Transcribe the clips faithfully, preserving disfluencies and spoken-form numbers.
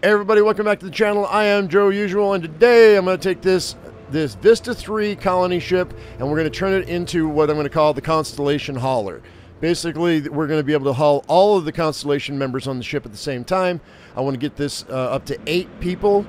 Everybody, welcome back to the channel. I am Joe Usual, and today I'm going to take this this Vista three colony ship, and we're going to turn it into what I'm going to call the Constellation Hauler. Basically, we're going to be able to haul all of the Constellation members on the ship at the same time. I want to get this uh, up to eight people,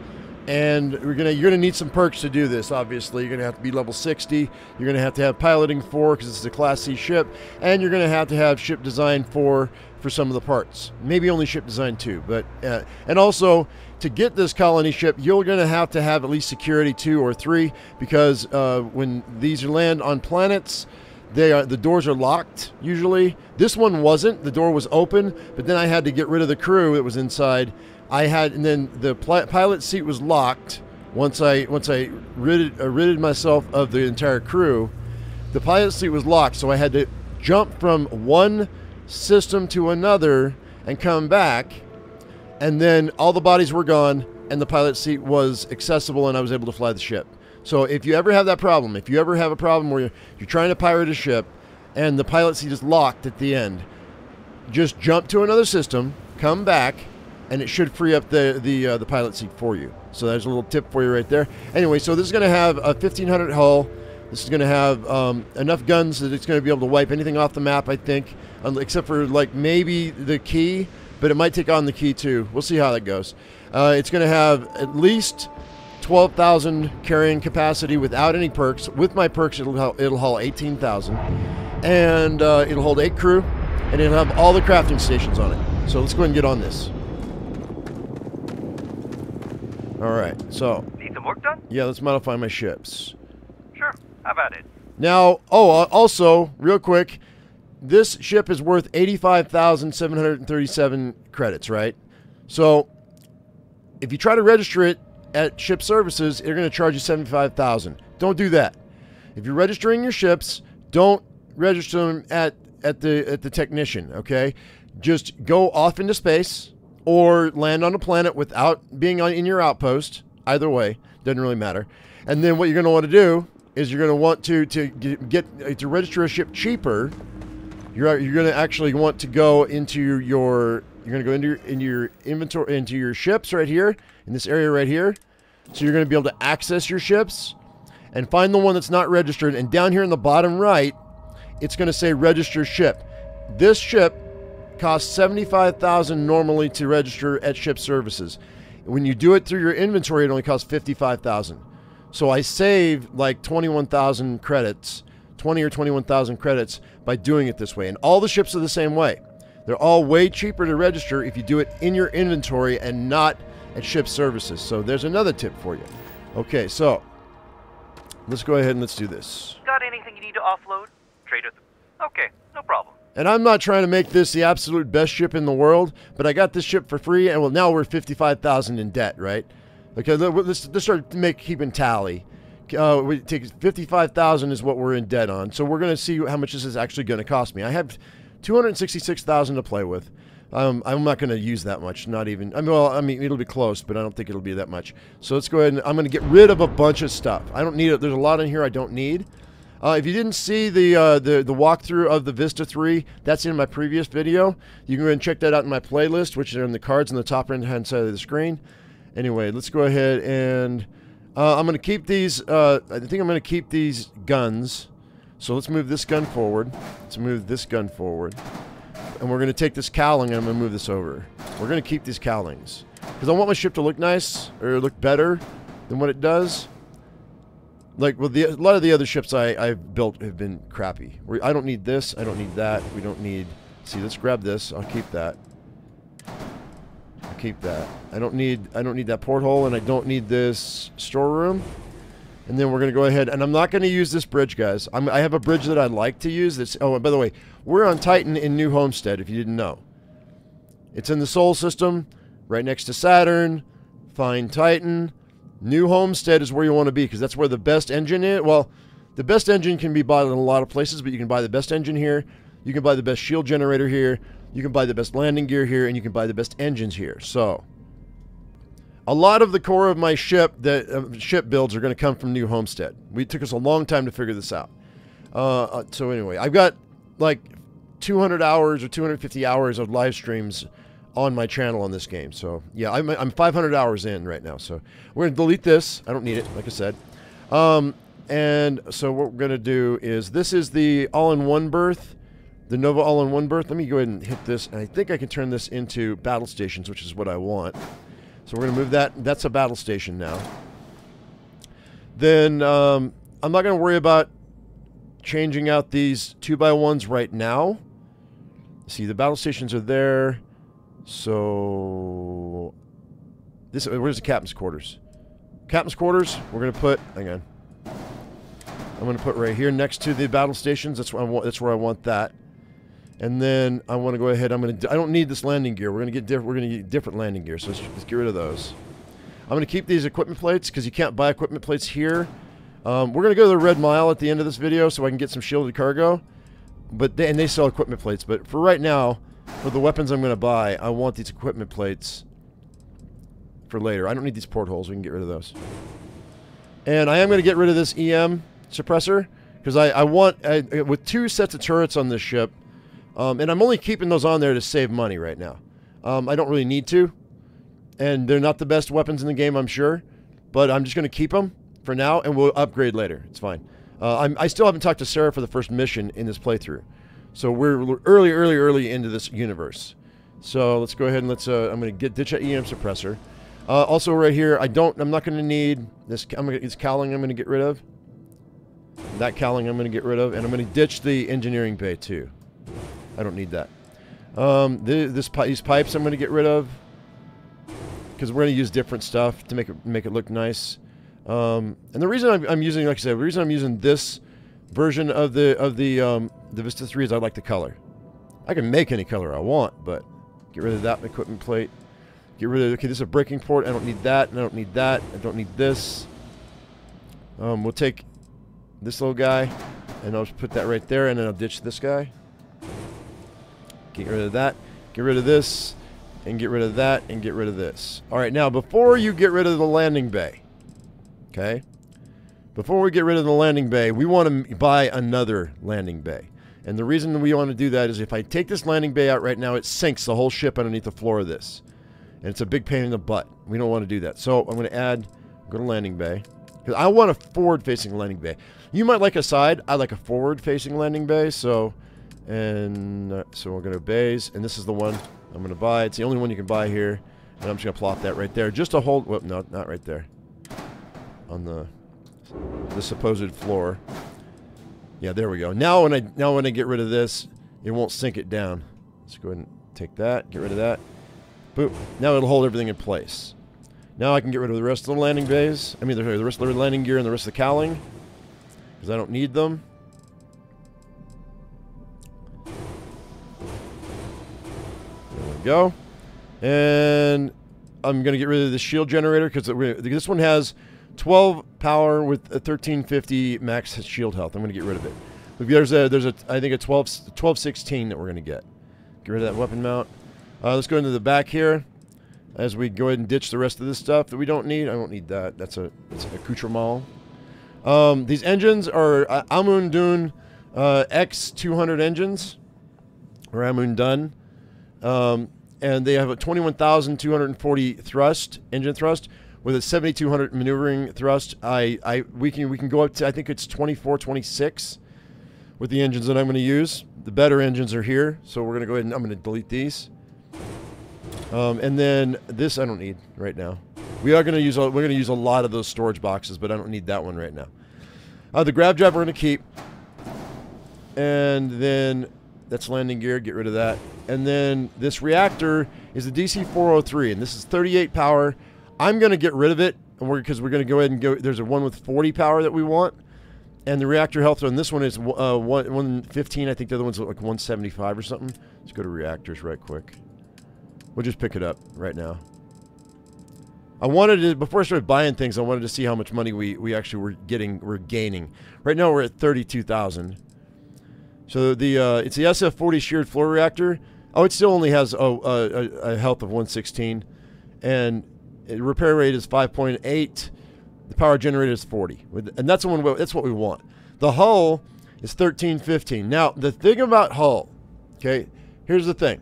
and we're gonna you're going to need some perks to do this. Obviously, you're going to have to be level sixty. You're going to have to have piloting four because it's a Class C ship, and you're going to have to have ship design four. For some of the parts, maybe only ship design two, but uh, and also to get this colony ship, you're going to have to have at least security two or three, because uh, when these land on planets, they are the doors are locked usually. This one wasn't; the door was open, but then I had to get rid of the crew that was inside. I had, and then the pilot seat was locked. Once I once I ridded, uh, ridded myself of the entire crew, the pilot seat was locked, so I had to jump from one system to another and come back, and then all the bodies were gone and the pilot seat was accessible and I was able to fly the ship. So if you ever have that problem, if you ever have a problem where you're, you're trying to pirate a ship and the pilot seat is locked at the end, just jump to another system, come back, and it should free up the the, uh, the pilot seat for you. So there's a little tip for you right there. Anyway, so this is going to have a fifteen hundred hull. This is going to have um, enough guns that it's going to be able to wipe anything off the map, I think, except for like maybe the key, but it might take on the key too. We'll see how that goes. Uh, it's going to have at least twelve thousand carrying capacity without any perks. With my perks, it'll, it'll haul eighteen thousand, and uh, it'll hold eight crew, and it'll have all the crafting stations on it. So let's go ahead and get on this. All right, so. Need some work done? Yeah, let's modify my ships. How about it? Now, oh, uh, also, real quick, this ship is worth eighty-five thousand seven hundred thirty-seven credits, right? So, if you try to register it at Ship Services, they're going to charge you seventy-five thousand. Don't do that. If you're registering your ships, don't register them at at the at the technician. Okay, just go off into space or land on a planet without being on, in your outpost. Either way, doesn't really matter. And then what you're going to want to do is you're going to want to to get to register a ship cheaper. You're you're going to actually want to go into your you're going to go into your, into your inventory, into your ships right here in this area right here. So you're going to be able to access your ships and find the one that's not registered. And down here in the bottom right, it's going to say register ship. This ship costs seventy-five thousand normally to register at Ship Services. When you do it through your inventory, it only costs fifty-five thousand. So I save like twenty-one thousand credits, twenty or twenty-one thousand credits by doing it this way. And all the ships are the same way. They're all way cheaper to register if you do it in your inventory and not at Ship Services. So there's another tip for you. Okay, so let's go ahead and let's do this. Got anything you need to offload? Trade with them. Okay, no problem. And I'm not trying to make this the absolute best ship in the world, but I got this ship for free, and well, now we're fifty-five thousand in debt, right? Okay, let's, let's start to make, keeping tally. Uh, we take fifty-five thousand is what we're in debt on. So we're going to see how much this is actually going to cost me. I have two hundred sixty-six thousand to play with. Um, I'm not going to use that much. Not even. I mean, well, I mean, it'll be close, but I don't think it'll be that much. So let's go ahead and I'm going to get rid of a bunch of stuff. I don't need it. There's a lot in here I don't need. Uh, if you didn't see the, uh, the the walkthrough of the Vista three, that's in my previous video. You can go ahead and check that out in my playlist, which are in the cards on the top right-hand side of the screen. Anyway, let's go ahead and uh, I'm going to keep these, uh, I think I'm going to keep these guns. So let's move this gun forward. Let's move this gun forward. And we're going to take this cowling and I'm going to move this over. We're going to keep these cowlings because I want my ship to look nice or look better than what it does. Like with the, a lot of the other ships I, I've built have been crappy. We're, I don't need this. I don't need that. We don't need, see, let's grab this. I'll keep that. Keep that. I don't need I don't need that porthole, and I don't need this storeroom. And then we're gonna go ahead, and I'm not gonna use this bridge, guys. I'm, I have a bridge that I like to use. That's, oh, and by the way, we're on Titan in New Homestead. If you didn't know, it's in the Sol system, right next to Saturn. Find Titan. New Homestead is where you want to be because that's where the best engine is. Well, the best engine can be bought in a lot of places, but you can buy the best engine here. You can buy the best shield generator here. You can buy the best landing gear here, and you can buy the best engines here. So, a lot of the core of my ship, that uh, ship builds, are going to come from New Homestead. We took us a long time to figure this out. Uh, so anyway, I've got like two hundred hours or two hundred fifty hours of live streams on my channel on this game. So yeah, I'm, I'm five hundred hours in right now. So we're gonna delete this. I don't need it, like I said. Um, and so what we're gonna do is, this is the all-in-one berth, the Nova all-in-one berth. Let me go ahead and hit this, and I think I can turn this into battle stations, which is what I want. So we're gonna move that. That's a battle station now. Then um, I'm not gonna worry about changing out these two by ones right now. See, the battle stations are there. So this, where's the captain's quarters? Captain's quarters, we're gonna put, hang on, I'm gonna put right here next to the battle stations. That's where I want, that's where I want that. And then I want to go ahead, I'm gonna, I don't need this landing gear. We're gonna get different, we're gonna get different landing gear. So let's, let's get rid of those. I'm gonna keep these equipment plates because you can't buy equipment plates here. Um, we're gonna go to the Red Mile at the end of this video so I can get some shielded cargo. But they, and they sell equipment plates, but for right now, for the weapons I'm gonna buy, I want these equipment plates for later. I don't need these portholes, we can get rid of those. And I am gonna get rid of this E M suppressor, because I, I want, I, with two sets of turrets on this ship, um, and I'm only keeping those on there to save money right now. Um, I don't really need to, and they're not the best weapons in the game, I'm sure, but I'm just gonna keep them for now, and we'll upgrade later, it's fine. Uh, I'm, I still haven't talked to Sarah for the first mission in this playthrough. So we're, we're early, early, early into this universe. So let's go ahead and let's, uh, I'm going to get ditch that E M suppressor. Uh, also right here, I don't, I'm not going to need this, I'm gonna, it's cowling I'm going to get rid of. That cowling I'm going to get rid of, and I'm going to ditch the engineering bay too. I don't need that. Um, th this pi these pipes I'm going to get rid of, because we're going to use different stuff to make it, make it look nice. Um, and the reason I'm, I'm using, like I said, the reason I'm using this version of the of the um, the Vista three is I like the color. I can make any color I want, but get rid of that equipment plate. Get rid of, okay, this is a breaking port. I don't need that, and I don't need that. I don't need this. Um, we'll take this little guy, and I'll just put that right there, and then I'll ditch this guy. Get rid of that. Get rid of this, and get rid of that, and get rid of this. All right, now before you get rid of the landing bay. Okay, before we get rid of the landing bay, we want to buy another landing bay. And the reason we want to do that is if I take this landing bay out right now, it sinks the whole ship underneath the floor of this. And it's a big pain in the butt. We don't want to do that. So I'm going to add, go to landing bay. Because I want a forward-facing landing bay. You might like a side. I like a forward-facing landing bay. So, and uh, so we're going to bays. And this is the one I'm going to buy. It's the only one you can buy here. And I'm just going to plop that right there. Just to hold, whoop, no, not right there. On the the supposed floor. Yeah, there we go. Now when I now when I get rid of this, it won't sink it down. Let's go ahead and take that, get rid of that. Boop. Now it'll hold everything in place. Now I can get rid of the rest of the landing bays. I mean, the, the rest of the landing gear and the rest of the cowling, because I don't need them. There we go. And I'm gonna get rid of the shield generator because this one has twelve power with a thirteen fifty max shield health. I'm going to get rid of it. There's a, there's a, I think a twelve, twelve sixteen that we're going to get. Get rid of that weapon mount. Uh, let's go into the back here as we go ahead and ditch the rest of this stuff that we don't need. I don't need that. That's a, that's an accoutrement. Um, these engines are uh, Amundun uh, X two hundred engines, or Amundun, um, and they have a twenty-one thousand two hundred forty thrust, engine thrust. With a seventy-two hundred maneuvering thrust, I, I we can we can go up to, I think it's twenty-four, twenty-six with the engines that I'm going to use. The better engines are here, so we're going to go ahead and I'm going to delete these. Um, and then this I don't need right now. We are going to use a, we're going to use a lot of those storage boxes, but I don't need that one right now. Uh, the grab drive we're going to keep, and then that's landing gear. Get rid of that. And then this reactor is the D C four oh three, and this is thirty-eight power. I'm going to get rid of it because we're, we're going to go ahead and go. There's a one with forty power that we want. And the reactor health on this one is uh, one fifteen. I think the other one's like one seventy-five or something. Let's go to reactors right quick. We'll just pick it up right now. I wanted to, before I started buying things, I wanted to see how much money we, we actually were getting, we're gaining. Right now we're at thirty-two thousand. So the uh, it's the S F forty sheared floor reactor. Oh, it still only has oh, uh, a, a health of one sixteen. And the repair rate is five point eight. The power generated is forty. And that's, one, that's what we want. The hull is thirteen fifteen. Now, the thing about hull, okay, here's the thing.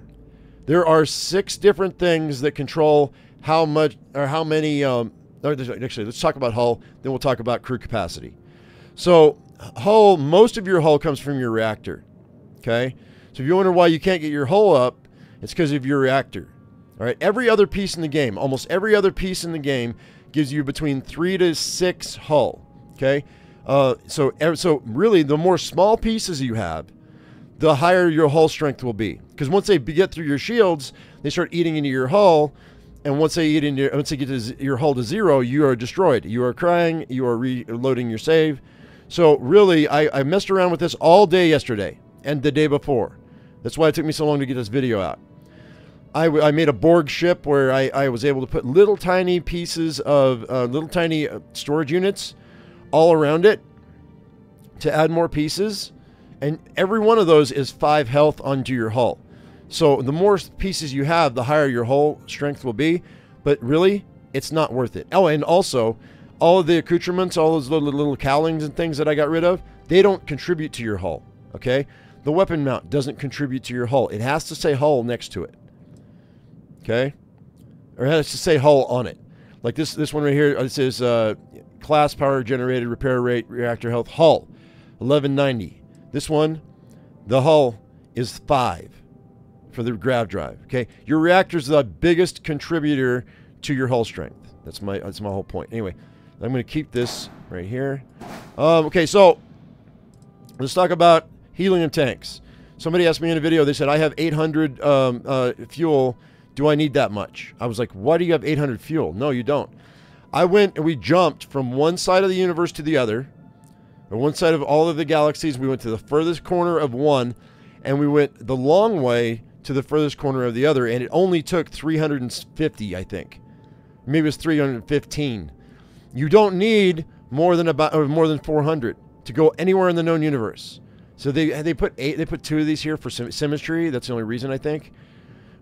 There are six different things that control how much or how many. Um, actually, let's talk about hull. Then we'll talk about crew capacity. So hull, most of your hull comes from your reactor. Okay. So if you wonder why you can't get your hull up, it's because of your reactor. All right. Every other piece in the game, almost every other piece in the game, gives you between three to six hull. Okay. Uh, so so really, the more small pieces you have, the higher your hull strength will be. Because once they get through your shields, they start eating into your hull, and once they eat into once they get to your hull to zero, you are destroyed. You are crying. You are reloading your save. So really, I, I messed around with this all day yesterday and the day before. That's why it took me so long to get this video out. I, I made a Borg ship where I, I was able to put little tiny pieces of uh, little tiny storage units all around it to add more pieces. And every one of those is five health onto your hull. So the more pieces you have, the higher your hull strength will be. But really, it's not worth it. Oh, and also, all of the accoutrements, all those little, little cowlings and things that I got rid of, they don't contribute to your hull, okay? The weapon mount doesn't contribute to your hull. It has to say hull next to it, okay? Or it has to say hull on it. Like this, this one right here, it says uh, class, power generated, repair rate, reactor health, hull, eleven ninety. This one, the hull is five for the grav drive. Okay, your reactor is the biggest contributor to your hull strength. That's my that's my whole point. Anyway, I'm going to keep this right here. Um, okay, so let's talk about helium tanks. Somebody asked me in a video. They said I have eight hundred um, uh, fuel. Do I need that much? I was like, why do you have eight hundred fuel? No, you don't. I went and we jumped from one side of the universe to the other. On one side of all of the galaxies, we went to the furthest corner of one, and we went the long way to the furthest corner of the other, and it only took three hundred fifty, I think. Maybe it was three hundred fifteen. You don't need more than about or more than four hundred to go anywhere in the known universe. So they they put eight, they put two of these here for symmetry. That's the only reason, I think.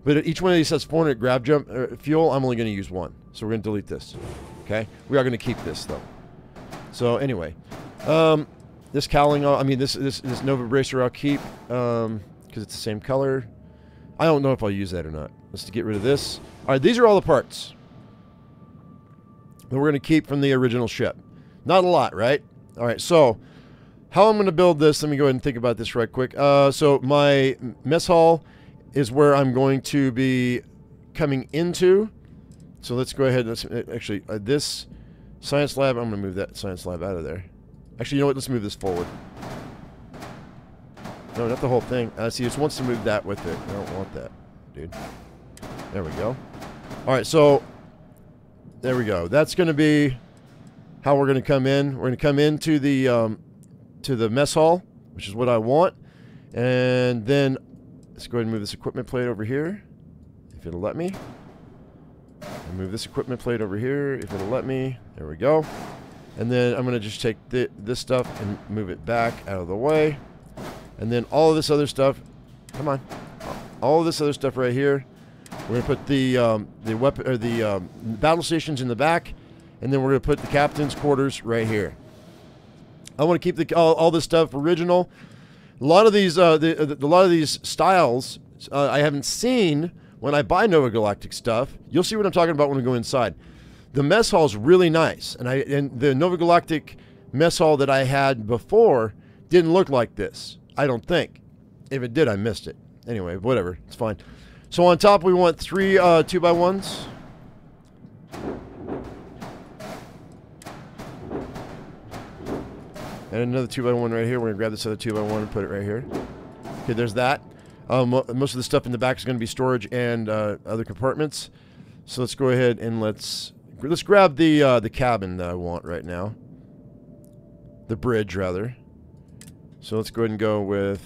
But each one of these has four hundred grab jump uh, fuel. I'm only going to use one, so we're going to delete this. Okay, we are going to keep this though. So anyway. Um, this cowling, I mean, this, this, this Nova Bracer I'll keep, um, because it's the same color. I don't know if I'll use that or not. Let's get rid of this. All right, these are all the parts that we're going to keep from the original ship. Not a lot, right? All right, so how I'm going to build this, let me go ahead and think about this right quick. Uh, so my mess hall is where I'm going to be coming into. So let's go ahead, let's, actually, uh, this science lab, I'm going to move that science lab out of there. Actually, you know what? Let's move this forward. No, not the whole thing. Uh, see, it just wants to move that with it. I don't want that, dude. There we go. All right, so there we go. That's going to be how we're going to come in. We're going to come into the um, to the mess hall, which is what I want. And then let's go ahead and move this equipment plate over here, if it'll let me. And move this equipment plate over here, if it'll let me. There we go. And then I'm going to just take th this stuff and move it back out of the way. And then all of this other stuff, come on, all of this other stuff right here. We're going to put the um, the weapon or the um, battle stations in the back, and then we're going to put the captain's quarters right here. I want to keep the all, all this stuff original. A lot of these, uh, the, the, a lot of these styles uh, I haven't seen when I buy Nova Galactic stuff. You'll see what I'm talking about when we go inside. The mess hall is really nice, and I and the Nova Galactic mess hall that I had before didn't look like this, I don't think. If it did, I missed it. Anyway, whatever, it's fine. So on top, we want three uh, two by ones. And another two by one right here. We're gonna grab this other two by one and put it right here. Okay, there's that. Um, most of the stuff in the back is gonna be storage and uh, other compartments. So let's go ahead and let's Let's grab the uh, the cabin that I want right now. The bridge, rather. So let's go ahead and go with...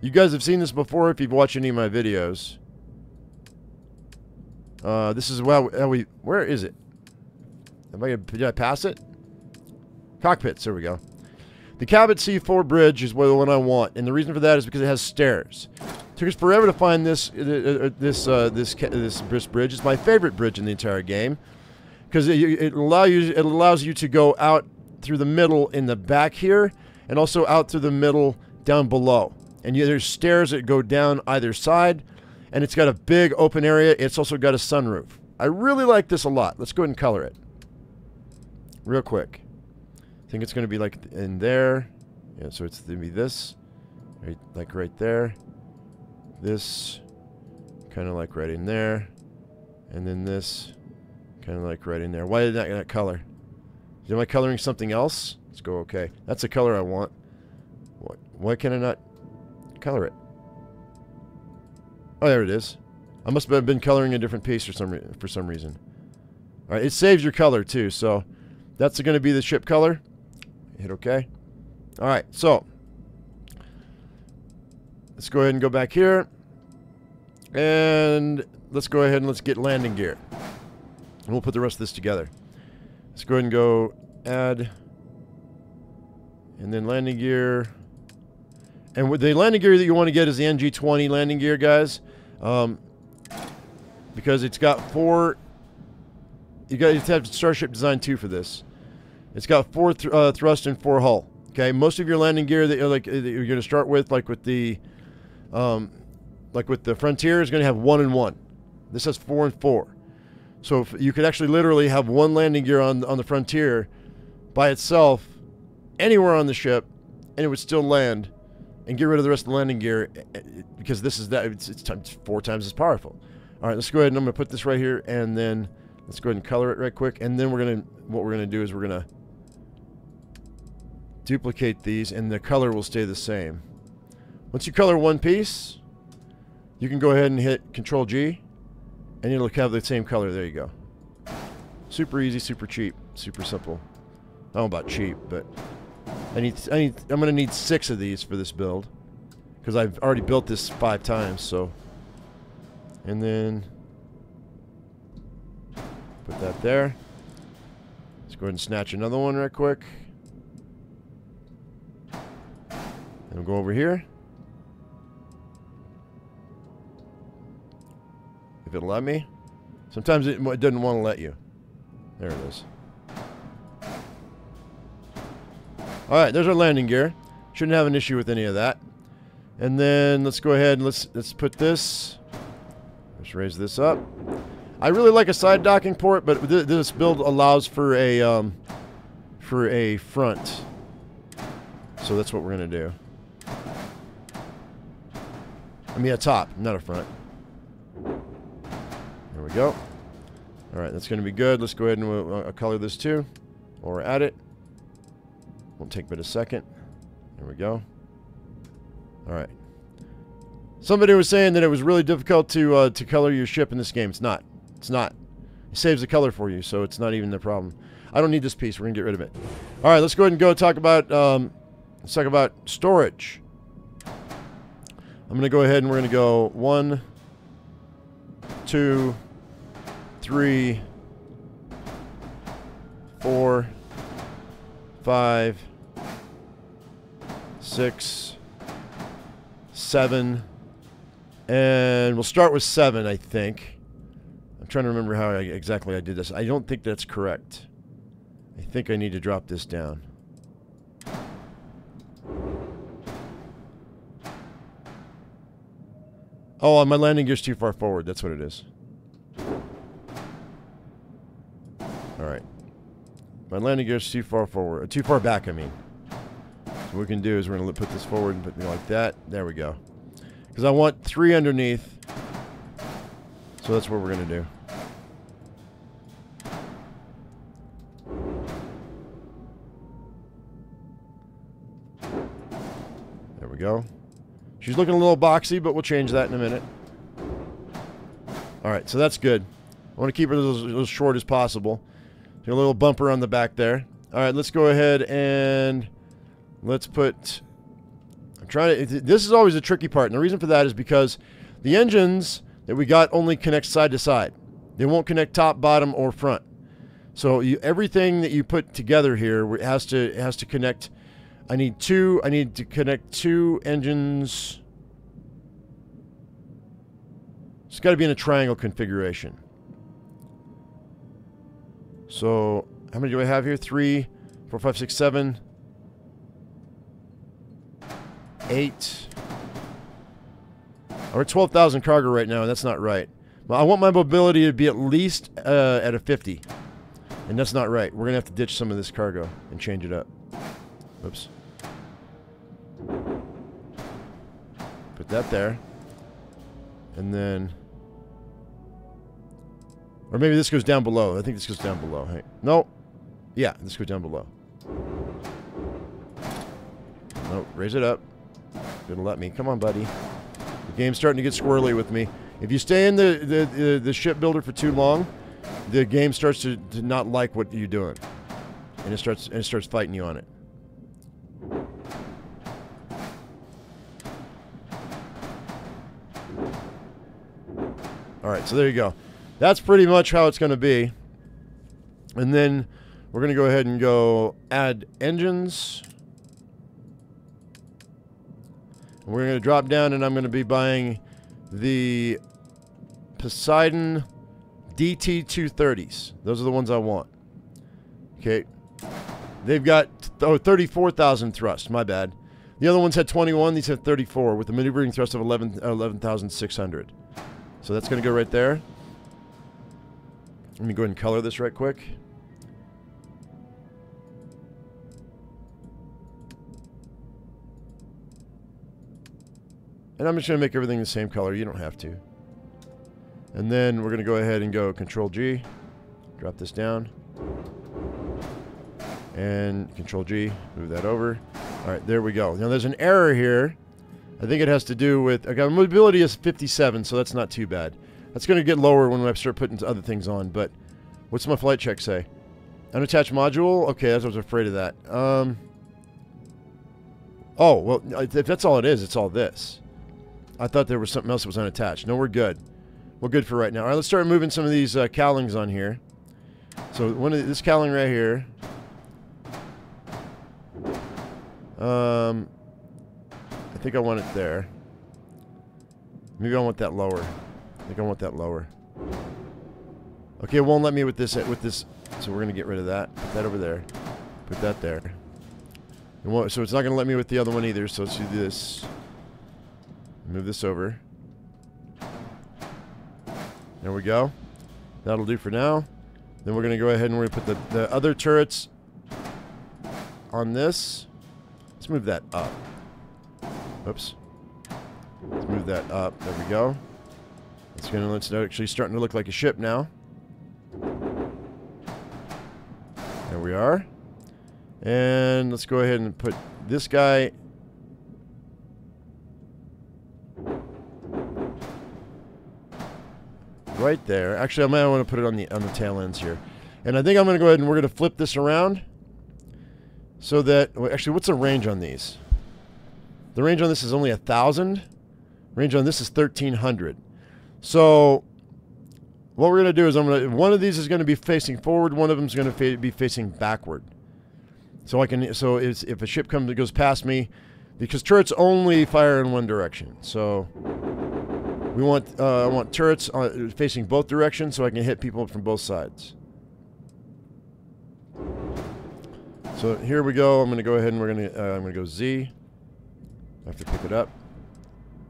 You guys have seen this before if you've watched any of my videos. Uh, this is how we, how we... Where is it? Am I, did I pass it? Cockpits, there we go. The Cabot C four bridge is the one I want, and the reason for that is because it has stairs. It took us forever to find this uh, this uh, this this bridge. It's my favorite bridge in the entire game because it, it allows you it allows you to go out through the middle in the back here, and also out through the middle down below. And you, there's stairs that go down either side, and it's got a big open area. It's also got a sunroof. I really like this a lot. Let's go ahead and color it real quick. I think it's going to be like in there. Yeah, so it's going to be this, right, like right there. This, kind of like right in there. And then this, kind of like right in there. Why did that not color? Am I coloring something else? Let's go okay. That's the color I want. What? Why can I not color it? Oh, there it is. I must have been coloring a different piece for some re for some reason. All right, it saves your color too, so that's going to be the ship color. Hit okay. All right, so let's go ahead and go back here, and let's go ahead and let's get landing gear, and we'll put the rest of this together. Let's go ahead and go add, and then landing gear. And with the landing gear that you want to get is the N G twenty landing gear, guys, um, because it's got four. You guys have Starship Design two for this. It's got four th uh, thrust and four hull. Okay, most of your landing gear that you're like that you're going to start with, like with the, um, like with the Frontier, is going to have one and one. This has four and four. So if you could actually literally have one landing gear on on the Frontier by itself anywhere on the ship, and it would still land. And get rid of the rest of the landing gear, because this is that it's, it's times four times as powerful. All right, let's go ahead and I'm gonna put this right here, and then let's go ahead and color it right quick. And then we're gonna what we're gonna do is we're gonna duplicate these, and the color will stay the same. Once you color one piece, you can go ahead and hit Control G, and it'll have the same color. There you go. Super easy, super cheap, super simple. I don't know about cheap, but. I need, I need, I'm gonna need six of these for this build, because I've already built this five times. So, and then put that there. Let's go ahead and snatch another one right quick. And we'll go over here. If it'll let me. Sometimes it, it doesn't want to let you. There it is. All right, there's our landing gear. Shouldn't have an issue with any of that. And then let's go ahead and let's let's put this. Let's raise this up. I really like a side docking port, but th this build allows for a um, for a front. So that's what we're gonna do. I mean a top, not a front. There we go. All right, that's gonna be good. Let's go ahead and uh, color this too, while we're at it. Won't take but a second. There we go. All right. Somebody was saying that it was really difficult to uh, to color your ship in this game. It's not. It's not. It saves the color for you, so it's not even the problem. I don't need this piece. We're gonna get rid of it. All right. Let's go ahead and go talk about um, let's talk about storage. I'm gonna go ahead and we're gonna go one, two, three, four, five. Six, seven, and we'll start with seven, I think. I'm trying to remember how I, exactly I did this. I don't think that's correct. I think I need to drop this down. Oh, my landing gear's too far forward. That's what it is. All right. My landing gear's too far forward. Too far back, I mean. So what we can do is we're going to put this forward and put it like that. There we go. Because I want three underneath. So that's what we're going to do. There we go. She's looking a little boxy, but we'll change that in a minute. All right, so that's good. I want to keep her as, as short as possible. Get a little bumper on the back there. All right, let's go ahead and... Let's put, I'm trying to, this is always a tricky part. And the reason for that is because the engines that we got only connect side to side. They won't connect top, bottom, or front. So you, everything that you put together here has to, has to connect. I need two, I need to connect two engines. It's got to be in a triangle configuration. So how many do I have here? Three, four, five, six, seven. eight. We're at twelve thousand cargo right now, and that's not right. Well, I want my mobility to be at least uh, at a fifty. And that's not right. We're going to have to ditch some of this cargo and change it up. Oops. Put that there. And then... Or maybe this goes down below. I think this goes down below. Hey. No. Yeah, this goes down below. No, raise it up. It'll let me. Come on, buddy. The game's starting to get squirrely with me. If you stay in the, the, the, the shipbuilder for too long, the game starts to, to not like what you're doing. And it starts and it starts fighting you on it. Alright, so there you go. That's pretty much how it's going to be. And then we're going to go ahead and go add engines. And we're going to drop down and I'm going to be buying the Poseidon D T two thirties. Those are the ones I want. Okay. They've got oh, thirty-four thousand thrust. My bad. The other ones had twenty-one. These have thirty-four with a maneuvering thrust of eleven thousand six hundred. So that's going to go right there. Let me go ahead and color this right quick. And I'm just going to make everything the same color. You don't have to. And then we're going to go ahead and go Control G. Drop this down. And Control G. Move that over. All right, there we go. Now there's an error here. I think it has to do with... Okay, mobility is fifty-seven, so that's not too bad. That's going to get lower when I start putting other things on, but... What's my flight check say? Unattached module? Okay, I was afraid of that. Um, oh, well, if that's all it is, it's all this. I thought there was something else that was unattached. No, we're good. We're good for right now. All right, let's start moving some of these uh, cowlings on here. So one of the, this cowling right here... Um... I think I want it there. Maybe I want that lower. I think I want that lower. Okay, it won't let me with this. With this, so we're gonna get rid of that. Put that over there. Put that there. It won't, so it's not gonna let me with the other one either. So let's do this. Move this over. There we go. That'll do for now. Then we're gonna go ahead and we're gonna put the the other turrets on this. Let's move that up. Oops. Let's move that up. There we go. It's gonna it's actually starting to look like a ship now. There we are. And let's go ahead and put this guy. Right there. Actually, I might want to put it on the on the tail ends here. And I think I'm gonna go ahead and we're gonna flip this around. So that actually what's the range on these? The range on this is only one thousand. Range on this is thirteen hundred. So what we're going to do is I'm going to... One of these is going to be facing forward. One of them is going to fa be facing backward. So I can... So it's, if a ship comes, goes past me... Because turrets only fire in one direction. So we want... Uh, I want turrets on, facing both directions so I can hit people from both sides. So here we go. I'm going to go ahead and we're going to... Uh, I'm going to go Z. I have to pick it up.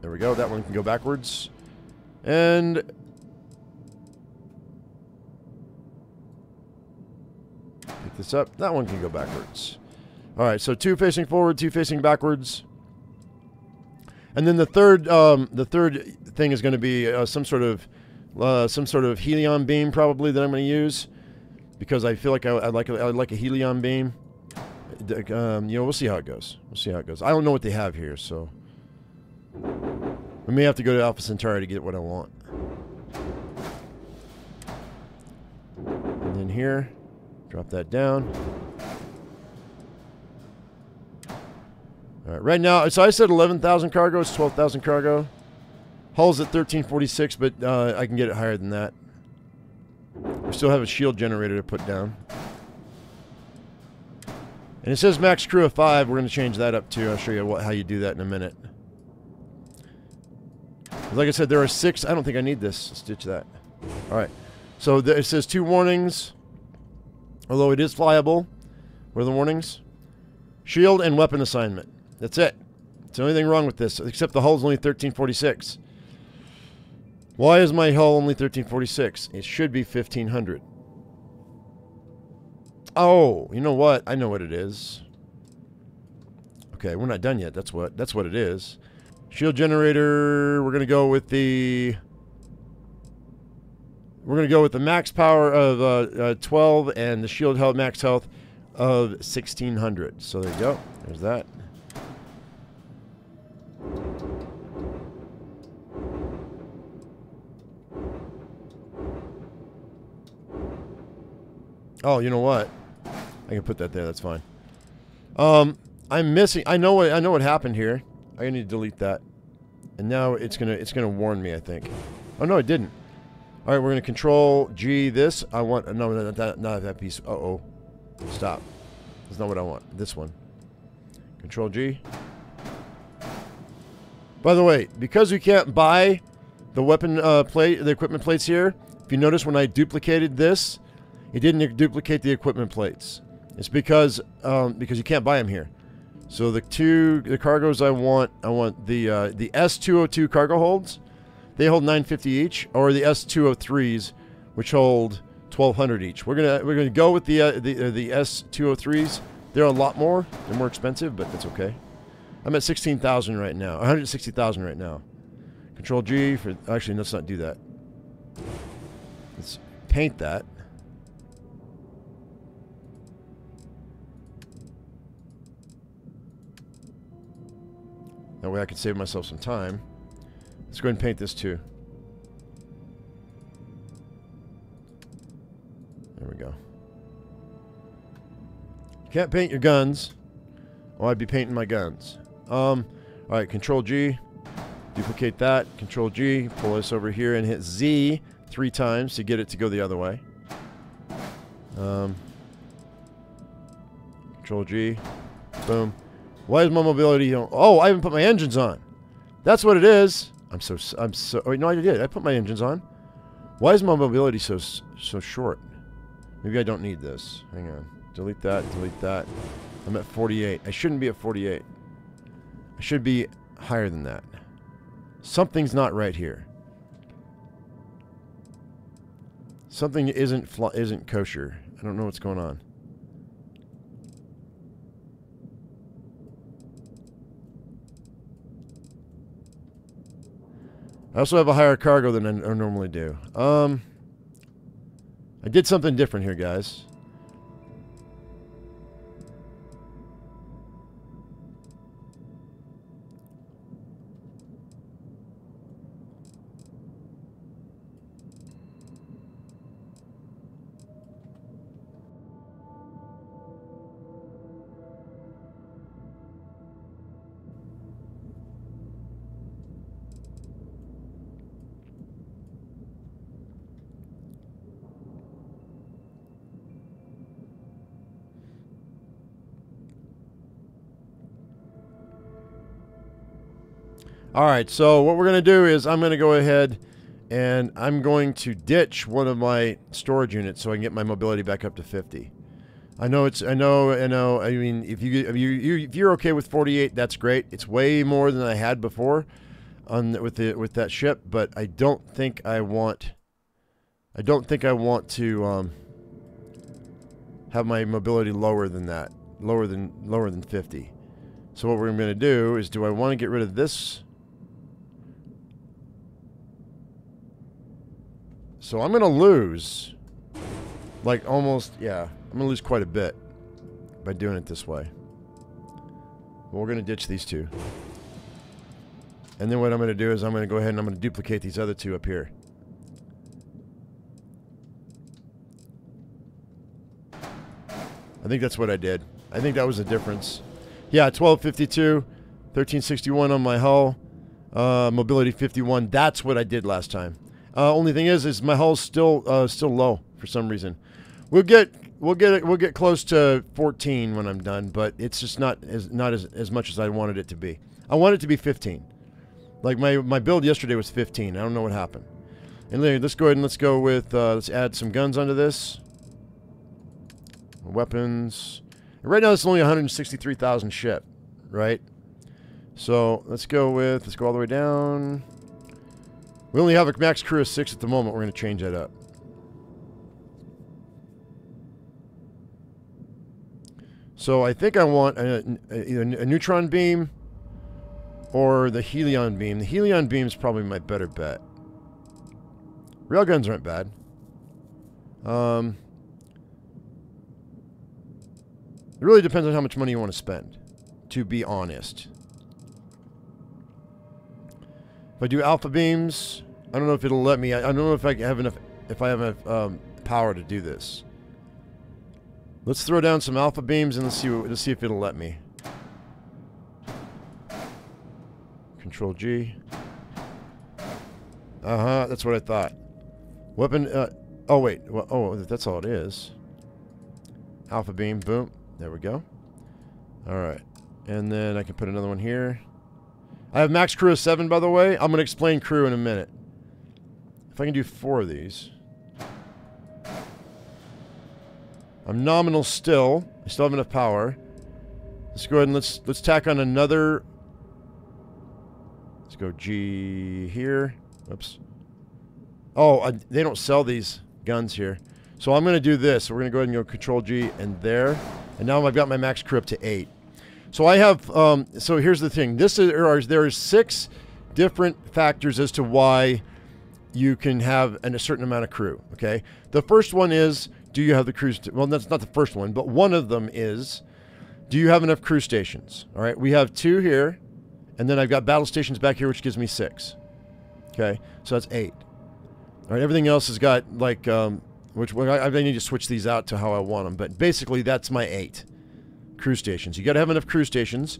There we go. That one can go backwards. And... Pick this up. That one can go backwards. Alright, so two facing forward, two facing backwards. And then the third um, the third thing is going to be uh, some sort of uh, some sort of helium beam probably that I'm going to use. Because I feel like I, I'd like a, I'd like a helium beam. Um, you know, we'll see how it goes. We'll see how it goes. I don't know what they have here, so... We may have to go to Alpha Centauri to get what I want. And then here, drop that down. Alright, right now, so I said eleven thousand cargo, it's twelve thousand cargo. Hull's at thirteen forty-six, but uh, I can get it higher than that. We still have a shield generator to put down. And it says max crew of five. We're going to change that up too. I'll show you what, how you do that in a minute. Like I said, there are six. I don't think I need this. Let's ditch that. All right. So it says two warnings. Although it is flyable. What are the warnings? Shield and weapon assignment. That's it. Is there anything wrong with this? Except the hull's only thirteen forty-six. Why is my hull only thirteen forty-six? It should be fifteen hundred. Oh, you know what? I know what it is. Okay, we're not done yet. That's what that's what it is. Shield generator. We're gonna go with the. We're gonna go with the max power of uh, uh, twelve and the shield health max health of sixteen hundred. So there you go. There's that. Oh, you know what? I can put that there. That's fine. Um, I'm missing. I know what I know what happened here. I need to delete that. And now it's gonna it's gonna warn me. I think. Oh no, it didn't. All right, we're gonna Control G this. I want no, not that, not that piece. Uh oh, stop. That's not what I want. This one. Control G. By the way, because we can't buy the weapon uh, plate, the equipment plates here. If you notice, when I duplicated this. It didn't duplicate the equipment plates. It's because um, because you can't buy them here. So the two the cargos I want I want the uh, the S two oh two cargo holds, they hold nine fifty each, or the S two oh threes, which hold twelve hundred each. We're gonna we're gonna go with the uh, the uh, the S two oh threes. They're a lot more. They're more expensive, but that's okay. I'm at sixteen thousand right now. one hundred sixty thousand right now. Control G for actually let's not do that. Let's paint that. That way I can save myself some time. Let's go ahead and paint this too. There we go. You can't paint your guns. Oh, I'd be painting my guns. Um, Alright, Control G. Duplicate that. Control G. Pull this over here and hit Z three times to get it to go the other way. Um, Control G. Boom. Why is my mobility on? Oh, I haven't put my engines on. That's what it is. I'm so I'm so. Wait, no, I did. I put my engines on. Why is my mobility so so short? Maybe I don't need this. Hang on. Delete that. Delete that. I'm at forty-eight. I shouldn't be at forty-eight. I should be higher than that. Something's not right here. Something isn't fl isn't kosher. I don't know what's going on. I also have a higher cargo than I normally do. Um, I did something different here, guys. Alright, so what we're going to do is I'm going to go ahead and I'm going to ditch one of my storage units so I can get my mobility back up to fifty. I know it's, I know, I know, I mean, if, you, if, you, you, if you're okay with forty-eight, that's great. It's way more than I had before on with, the, with that ship, but I don't think I want, I don't think I want to um, have my mobility lower than that, lower than, lower than fifty. So what we're going to do is, do I want to get rid of this? So I'm going to lose, like almost, yeah, I'm going to lose quite a bit by doing it this way. But we're going to ditch these two. And then what I'm going to do is I'm going to go ahead and I'm going to duplicate these other two up here. I think that's what I did. I think that was the difference. Yeah, twelve fifty-two, thirteen sixty-one on my hull, uh, mobility fifty-one. That's what I did last time. Uh, only thing is, is my hull's still uh, still low for some reason. We'll get we'll get we'll get close to fourteen when I'm done, but it's just not as not as as much as I wanted it to be. I want it to be fifteen. Like my my build yesterday was fifteen. I don't know what happened. And let's go ahead and let's go with uh, let's add some guns onto this. Weapons. Right now it's only one hundred sixty-three thousand ship, right? So let's go with, let's go all the way down. We only have a max crew of six at the moment. We're going to change that up. So I think I want a, a, a neutron beam or the helion beam. The helion beam is probably my better bet. Railguns aren't bad. Um, it really depends on how much money you want to spend, to be honest. If I do alpha beams, I don't know if it'll let me. I, I don't know if I have enough, if I have enough um, power to do this. Let's throw down some alpha beams and let's see, what, let's see if it'll let me. Control G. Uh-huh, that's what I thought. Weapon, uh, oh wait, well, oh, that's all it is. Alpha beam, boom, there we go. All right, and then I can put another one here. I have max crew of seven, by the way. I'm gonna explain crew in a minute. If I can do four of these. I'm nominal still. I still have enough power. Let's go ahead and let's let's tack on another. Let's go G here. Oops. Oh, I, they don't sell these guns here. So I'm going to do this. So we're going to go ahead and go Control G and there. And now I've got my max crew up to eight. So I have. Um, so here's the thing. This is or there are six different factors as to why you can have an, a certain amount of crew. Okay. The first one is, do you have the crew? Well, that's not the first one, but one of them is, do you have enough crew stations? All right, we have two here, and then I've got battle stations back here, which gives me six. Okay, so that's eight. All right, everything else has got like, um, which well, I, I need to switch these out to how I want them, but basically that's my eight crew stations. You got to have enough crew stations.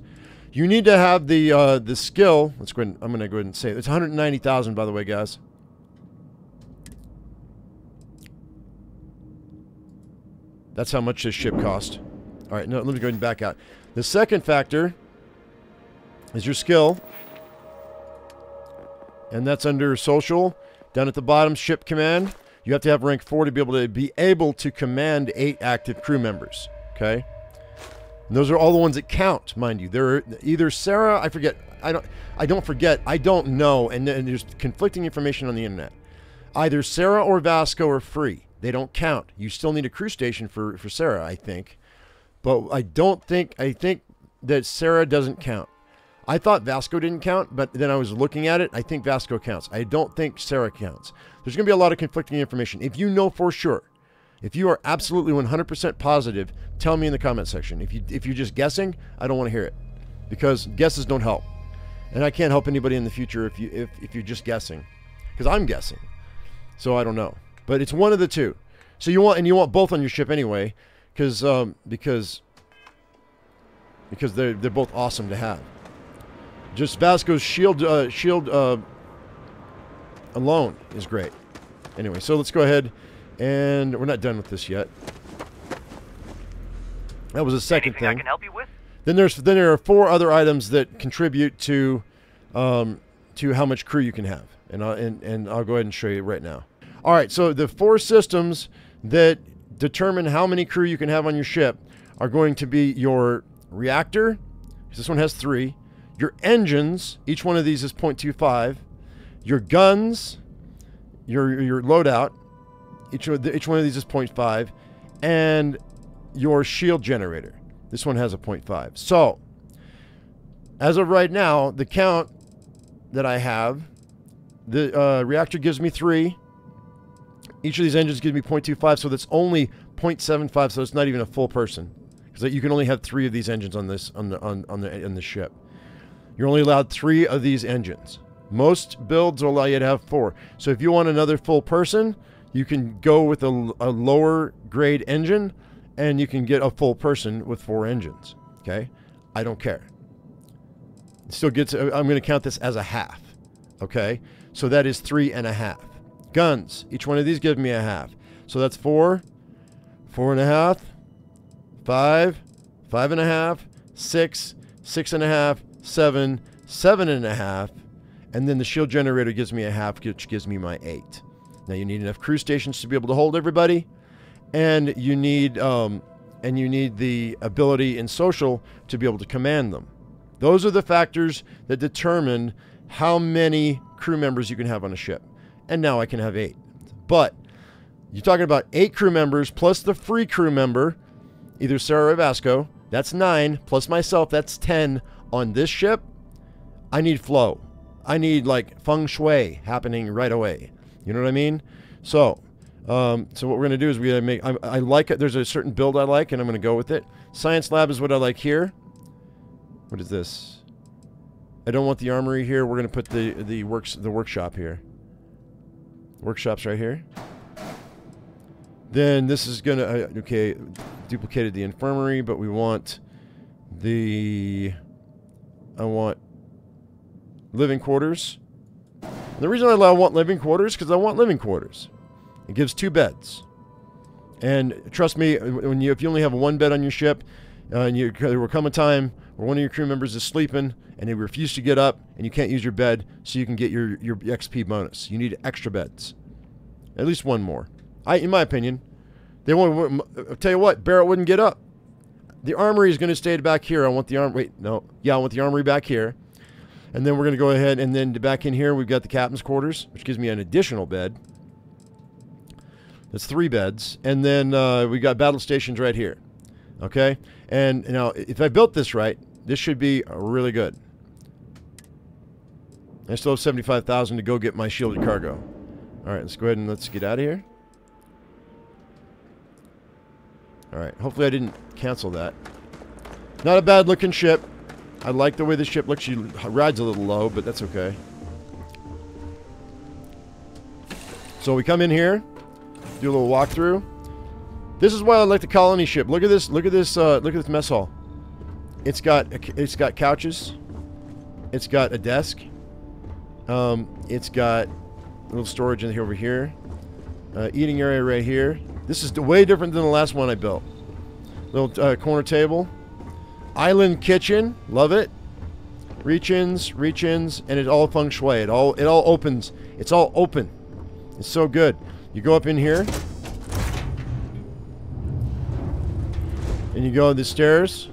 You need to have the uh, the skill. Let's go ahead. And, I'm going to go ahead and say it. It's one hundred ninety thousand, by the way, guys. That's how much this ship cost. All right, no, let me go ahead and back out. The second factor is your skill. And that's under social. Down at the bottom, ship command. You have to have rank four to be able to be able to command eight active crew members. Okay? And those are all the ones that count, mind you. There are either Sarah, I forget. I don't I don't forget. I don't know. And, and there's conflicting information on the internet. Either Sarah or Vasco are free. They don't count. You still need a crew station for, for Sarah, I think. But I don't think, I think that Sarah doesn't count. I thought Vasco didn't count, but then I was looking at it. I think Vasco counts. I don't think Sarah counts. There's going to be a lot of conflicting information. If you know for sure, if you are absolutely one hundred percent positive, tell me in the comment section. If, you, if you're just guessing, I don't want to hear it. Because guesses don't help. And I can't help anybody in the future if, you, if, if you're just guessing. Because I'm guessing. So I don't know. But it's one of the two, so you want and you want both on your ship anyway, because um, because because they're they're both awesome to have. Just Vasco's shield uh, shield uh, alone is great. Anyway, so let's go ahead, and we're not done with this yet. That was the second Anything thing. I can help you with? Then there's then there are four other items that contribute to um, to how much crew you can have, and I'll, and and I'll go ahead and show you right now. All right, so the four systems that determine how many crew you can have on your ship are going to be your reactor, because this one has three, your engines, each one of these is zero point two five, your guns, your your loadout, each, each one of these is zero point five, and your shield generator. This one has a zero point five. So, as of right now, the count that I have, the uh, reactor gives me three. Each of these engines gives me zero point two five, so that's only zero point seven five, so it's not even a full person. Because you can only have three of these engines on this on the on, on the on the ship. You're only allowed three of these engines. Most builds will allow you to have four. So if you want another full person, you can go with a, a lower grade engine, and you can get a full person with four engines. Okay, I don't care. It still gets. I'm going to count this as a half. Okay, so that is three and a half. Guns. Each one of these gives me a half. So that's four, four and a half, five, five and a half, six, six and a half, seven, seven and a half, and then the shield generator gives me a half, which gives me my eight. Now you need enough crew stations to be able to hold everybody, and you need um, and you need the ability in social to be able to command them. Those are the factors that determine how many crew members you can have on a ship. And now I can have eight. But you're talking about eight crew members plus the free crew member, either Sarah or Vasco, that's nine, plus myself, that's ten on this ship. I need flow. I need like feng shui happening right away. You know what I mean? So, um, so what we're going to do is we're going to make, I, I like it. There's a certain build I like and I'm going to go with it. Science lab is what I like here. What is this? I don't want the armory here. We're going to put the, the works, the workshop here. Workshops right here. Then this is going to, uh, okay, duplicated the infirmary, but we want the, I want living quarters. And the reason I want living quarters, because I want living quarters. It gives two beds. And trust me, when you, if you only have one bed on your ship, uh, and you, there will come a time where one of your crew members is sleeping and they refuse to get up and you can't use your bed, so you can get your, your X P bonus. You need extra beds. At least one more. I, in my opinion, they won't. I'll tell you what, Barrett wouldn't get up. The armory is going to stay back here. I want the arm. Wait, no. Yeah, I want the armory back here. And then we're going to go ahead and then back in here, we've got the captain's quarters, which gives me an additional bed. That's three beds. And then uh, we got battle stations right here. Okay. And you know, if I built this right, this should be really good. I still have seventy-five thousand to go get my shielded cargo. All right, let's go ahead and let's get out of here. All right. Hopefully I didn't cancel that. Not a bad looking ship. I like the way the ship looks. She rides a little low, but that's okay. So we come in here, do a little walkthrough. This is why I like the colony ship. Look at this. Look at this. Uh, look at this mess hall. It's got it's got couches. It's got a desk. Um, it's got a little storage in here over here. Uh, eating area right here. This is way different than the last one I built. Little uh, corner table. Island kitchen, love it. Reach-ins, reach-ins, and it all feng shui. It all it all opens. It's all open. It's so good. You go up in here, and you go the stairs.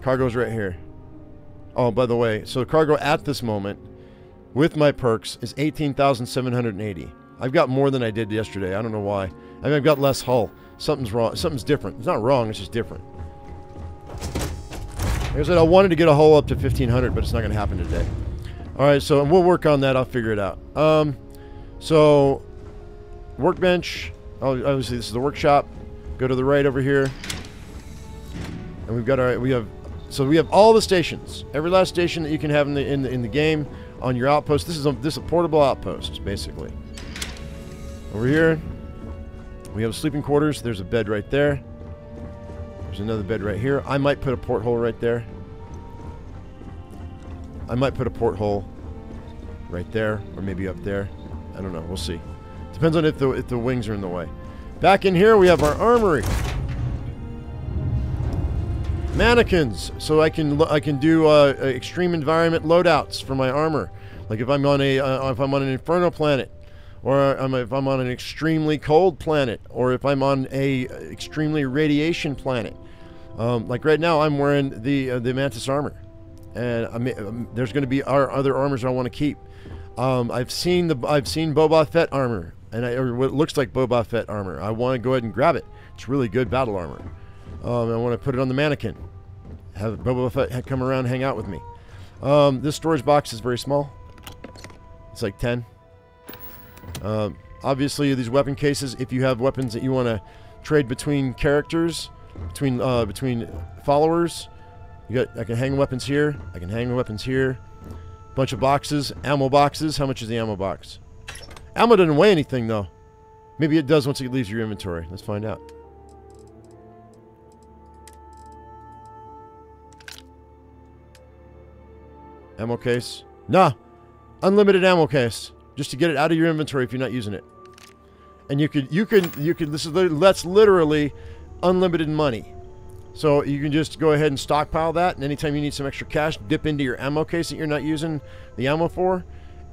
Cargo's right here. Oh, by the way, so the cargo at this moment, with my perks, is eighteen thousand seven hundred eighty. I've got more than I did yesterday. I don't know why. I mean, I've got less hull. Something's wrong. Something's different. It's not wrong. It's just different. Like I said, I wanted to get a hull up to fifteen hundred, but it's not going to happen today. All right, so we'll work on that. I'll figure it out. Um, so, workbench. Obviously, this is the workshop. Go to the right over here, and we've got our. We have, so we have all the stations. Every last station that you can have in the in the, in the game on your outpost. This is a, this is a portable outpost, basically. Over here, we have sleeping quarters. There's a bed right there. There's another bed right here. I might put a porthole right there. I might put a porthole right there, or maybe up there. I don't know. We'll see. Depends on if the if the wings are in the way. Back in here, we have our armory. Mannequins, so I can I can do uh, extreme environment loadouts for my armor. Like if I'm on a uh, if I'm on an inferno planet, or I'm, if I'm on an extremely cold planet, or if I'm on a extremely radiation planet. Um, like right now, I'm wearing the uh, the Mantis armor, and I mean, um, there's going to be our other armors I want to keep. Um, I've seen the I've seen Boba Fett armor, and I, or what looks like Boba Fett armor. I want to go ahead and grab it. It's really good battle armor. Um, I want to put it on the mannequin. Have Boba Fett come around, and hang out with me. Um, this storage box is very small. It's like ten. Um, obviously these weapon cases, if you have weapons that you want to trade between characters, between uh, between followers, you got I can hang weapons here, I can hang weapons here, bunch of boxes, ammo boxes. How much is the ammo box? Ammo doesn't weigh anything though. Maybe it does once it leaves your inventory. Let's find out. Ammo case. Nah, unlimited ammo case. Just to get it out of your inventory if you're not using it. And you could, you could, you could, this is, that's literally unlimited money. So you can just go ahead and stockpile that, and anytime you need some extra cash, dip into your ammo case that you're not using the ammo for,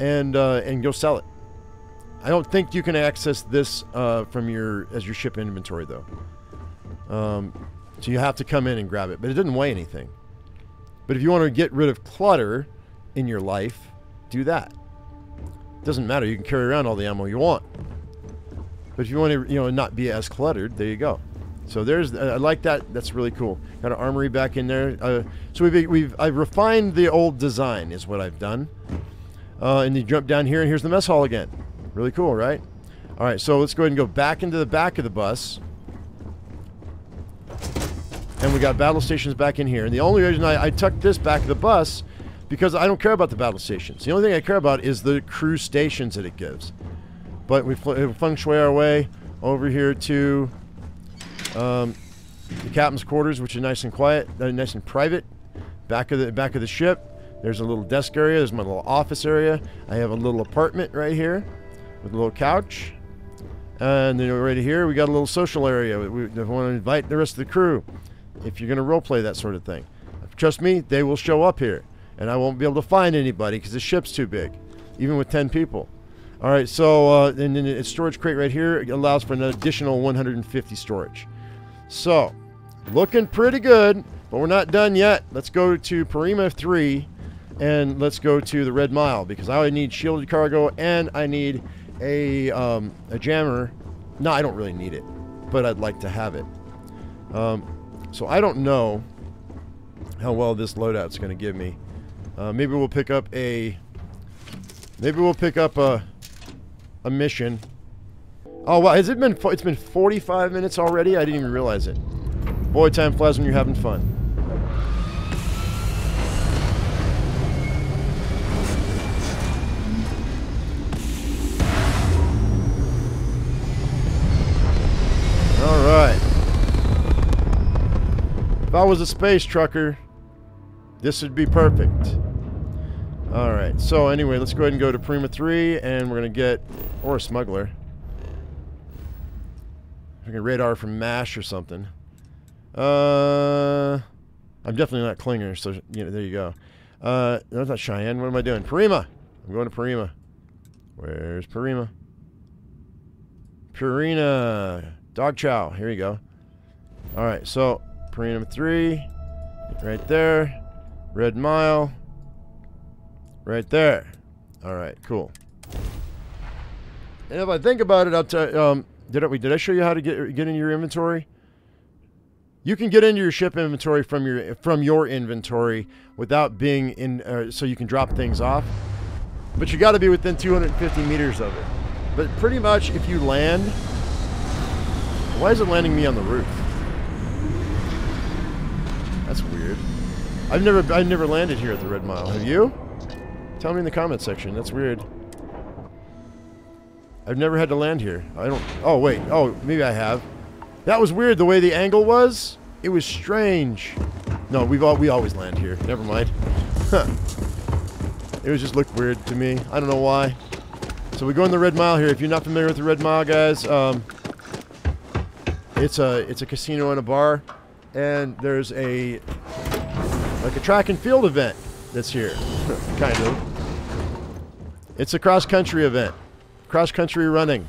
and uh, and go sell it. I don't think you can access this uh, from your, as your ship inventory though. Um, so you have to come in and grab it, but it didn't weigh anything. But if you want to get rid of clutter in your life, do that. Doesn't matter, you can carry around all the ammo you want. But if you want to, you know, not be as cluttered, there you go. So there's, uh, I like that. That's really cool. Got an armory back in there. Uh, so we've, we've, I've refined the old design is what I've done. Uh, and you jump down here and here's the mess hall again. Really cool, right? All right, so let's go ahead and go back into the back of the bus. And we got battle stations back in here. And the only reason I, I tucked this back of the bus, because I don't care about the battle stations. The only thing I care about is the crew stations that it gives. But we feng shui our way over here to um, the captain's quarters, which is nice and quiet, nice and private. Back of the back of the ship, there's a little desk area. There's my little office area. I have a little apartment right here with a little couch, and then right here we got a little social area. We, we want to invite the rest of the crew. If you're going to roleplay that sort of thing, trust me, they will show up here, and I won't be able to find anybody because the ship's too big, even with ten people. All right, so uh, and then the storage crate right here allows for an additional one hundred fifty storage. So, looking pretty good, but we're not done yet. Let's go to Parima three, and let's go to the Red Mile, because I need shielded cargo, and I need a, um, a jammer. No, I don't really need it, but I'd like to have it. Um, so I don't know how well this loadout's going to give me. Uh, maybe we'll pick up a... Maybe we'll pick up a... A mission. Oh wow, has it been? It's been forty-five minutes already. I didn't even realize it. Boy, time flies when you're having fun. All right. If I was a space trucker, this would be perfect. All right. So anyway, let's go ahead and go to Prima three, and we're gonna get, or a smuggler. I can radar from MASH or something. Uh, I'm definitely not Klinger, so you know, there you go. Uh, no, that's not Cheyenne. What am I doing? Parima. I'm going to Parima. Where's Parima? Purina. Dog Chow. Here you go. All right. So Parima three, right there. Red Mile. Right there. All right, cool. And if I think about it, I'll tell. Um, did I, did I show you how to get get into your inventory? You can get into your ship inventory from your from your inventory without being in. Uh, so you can drop things off, but you got to be within two hundred fifty meters of it. But pretty much, if you land, why is it landing me on the roof? That's weird. I've never I've never landed here at the Red Mile. Have you? Tell me in the comment section. That's weird. I've never had to land here. I don't... Oh, wait. Oh, maybe I have. That was weird the way the angle was. It was strange. No, we've all, we always land here. Never mind. Huh. It was just looked weird to me. I don't know why. So we go in the Red Mile here. If you're not familiar with the Red Mile, guys, um, it's a it's a casino and a bar, and there's a like a track and field event that's here. Kind of. It's a cross-country event. Cross-country running.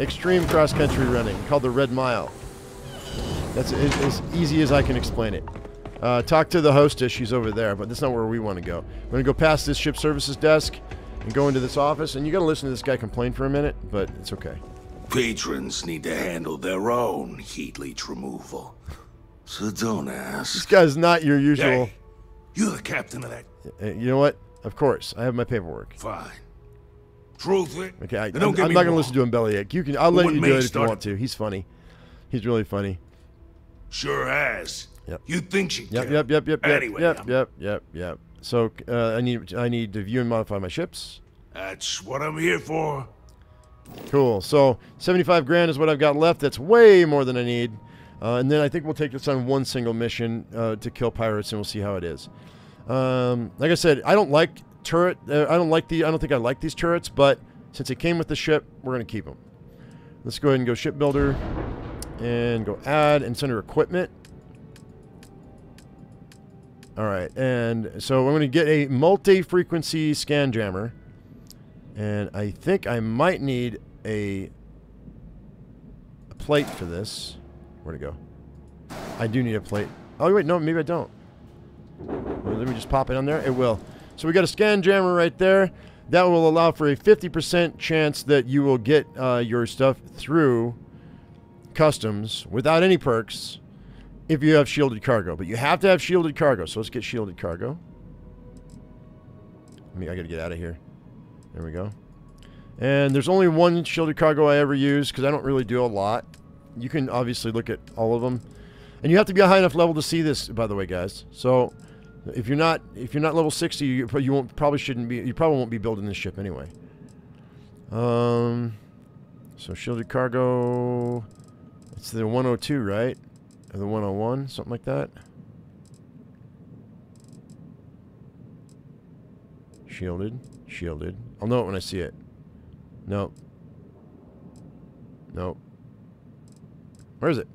Extreme cross-country running called the Red Mile. That's it, as easy as I can explain it. Uh, talk to the hostess. She's over there, but that's not where we want to go. We're going to go past this ship services desk and go into this office. And you got to listen to this guy complain for a minute, but it's okay. Patrons need to handle their own heat leech removal. So don't ask. This guy's not your usual... Hey, you're the captain of that... You know what? Of course, I have my paperwork. Fine. Truthfully. Okay, I, don't I'm, I'm not gonna listen to him bellyache. You can. I'll let you do it if you want to. He's funny. He's really funny. Sure has. Yep. You think she? Yep. Can. Yep. Yep. Yep. Anyway. Yep. Yep. Yep. Yep. So uh, I need. I need to view and modify my ships. That's what I'm here for. Cool. So seventy-five grand is what I've got left. That's way more than I need. Uh, and then I think we'll take this on one single mission uh, to kill pirates, and we'll see how it is. Um, like I said, I don't like turret. Uh, I don't like the. I don't think I like these turrets, but since it came with the ship, we're gonna keep them. Let's go ahead and go shipbuilder, and go add and center equipment. All right, and so I'm gonna get a multi-frequency scan jammer, and I think I might need a, a plate for this. Where'd it go? I do need a plate. Oh wait, no, maybe I don't. Let me just pop it on there. It will. So we got a scan jammer right there. That will allow for a fifty percent chance that you will get uh, your stuff through customs without any perks if you have shielded cargo. But you have to have shielded cargo. So let's get shielded cargo. I mean, I gotta get out of here. There we go. And there's only one shielded cargo I ever use because I don't really do a lot. You can obviously look at all of them. And you have to be a high enough level to see this, by the way, guys. So if you're not if you're not level sixty, you, you won't probably shouldn't be you probably won't be building this ship anyway. Um so shielded cargo, it's the one oh two, right? Or the one oh one, something like that. Shielded, shielded. I'll know it when I see it. Nope. Nope. Where is it?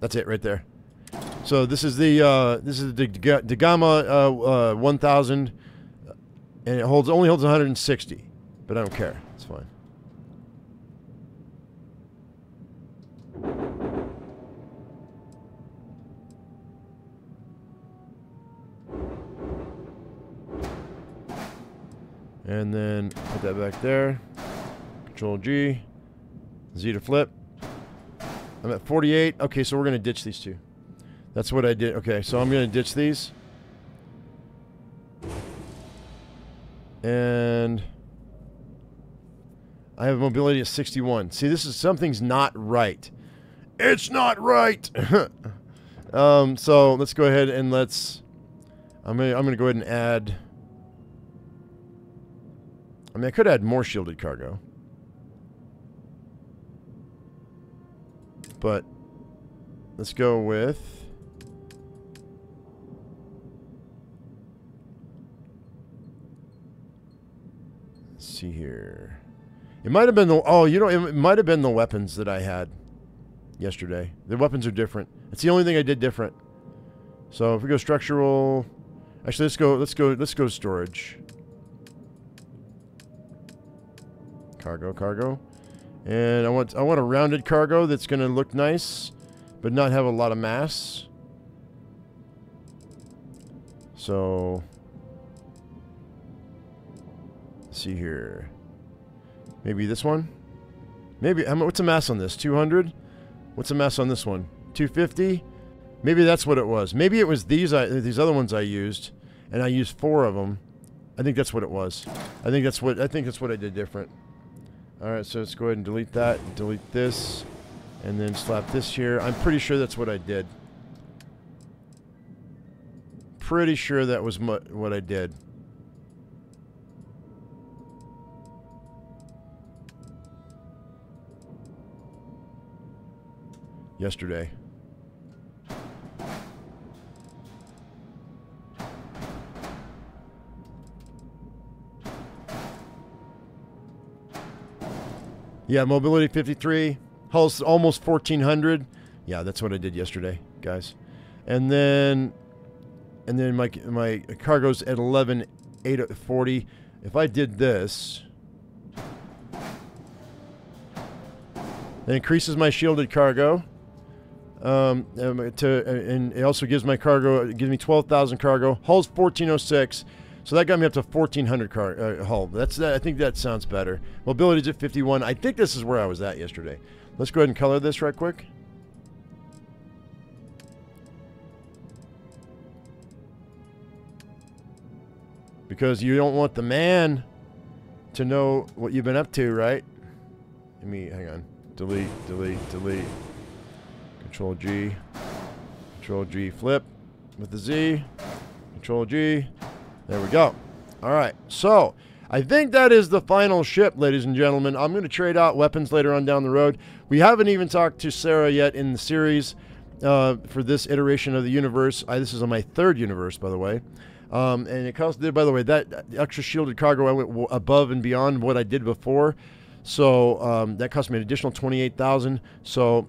That's it right there. So this is the uh, this is the DeGama uh, uh, one thousand, and it holds only holds one hundred sixty, but I don't care. It's fine. And then put that back there. Control G, Z to flip. I'm at forty-eight. Okay, so we're gonna ditch these two. That's what I did. Okay, so I'm gonna ditch these. And I have mobility at sixty-one. See, this is something's not right. It's not right. um, so let's go ahead and let's. I'm gonna I'm gonna go ahead and add. I mean, I could add more shielded cargo. But let's go with let's see here. It might have been the oh, you know, it might have been the weapons that I had yesterday. The weapons are different. It's the only thing I did different. So if we go structural, actually let's go let's go let's go storage. Cargo, cargo. And I want I want a rounded cargo that's going to look nice, but not have a lot of mass. So, let's see here. Maybe this one? Maybe, how much, what's the mass on this? two hundred? What's the mass on this one? two fifty? Maybe that's what it was. Maybe it was these, I, these other ones I used, and I used four of them. I think that's what it was. I think that's what I think that's what I did different. All right, so let's go ahead and delete that, delete this, and then slap this here. I'm pretty sure that's what I did. Pretty sure that was what I did. Yesterday. Yeah, mobility fifty-three, hull's almost fourteen hundred. Yeah, that's what I did yesterday, guys. And then, and then my my cargo's at eleven eight forty. If I did this, it increases my shielded cargo. Um, to and it also gives my cargo, it gives me twelve thousand cargo. Hull's fourteen oh six. So that got me up to fourteen hundred car uh, hull. That's that. I think that sounds better. Mobility's at fifty-one. I think this is where I was at yesterday. Let's go ahead and color this right quick. Because you don't want the man to know what you've been up to, right? Let me, hang on. Delete, delete, delete. Control G. Control G flip with the Z. Control G. There we go. All right. So I think that is the final ship, ladies and gentlemen. I'm going to trade out weapons later on down the road. We haven't even talked to Sarah yet in the series uh, for this iteration of the universe. I, this is on my third universe, by the way. Um, and it costs, by the way, that extra shielded cargo, I went above and beyond what I did before. So um, that cost me an additional twenty-eight thousand dollars. So,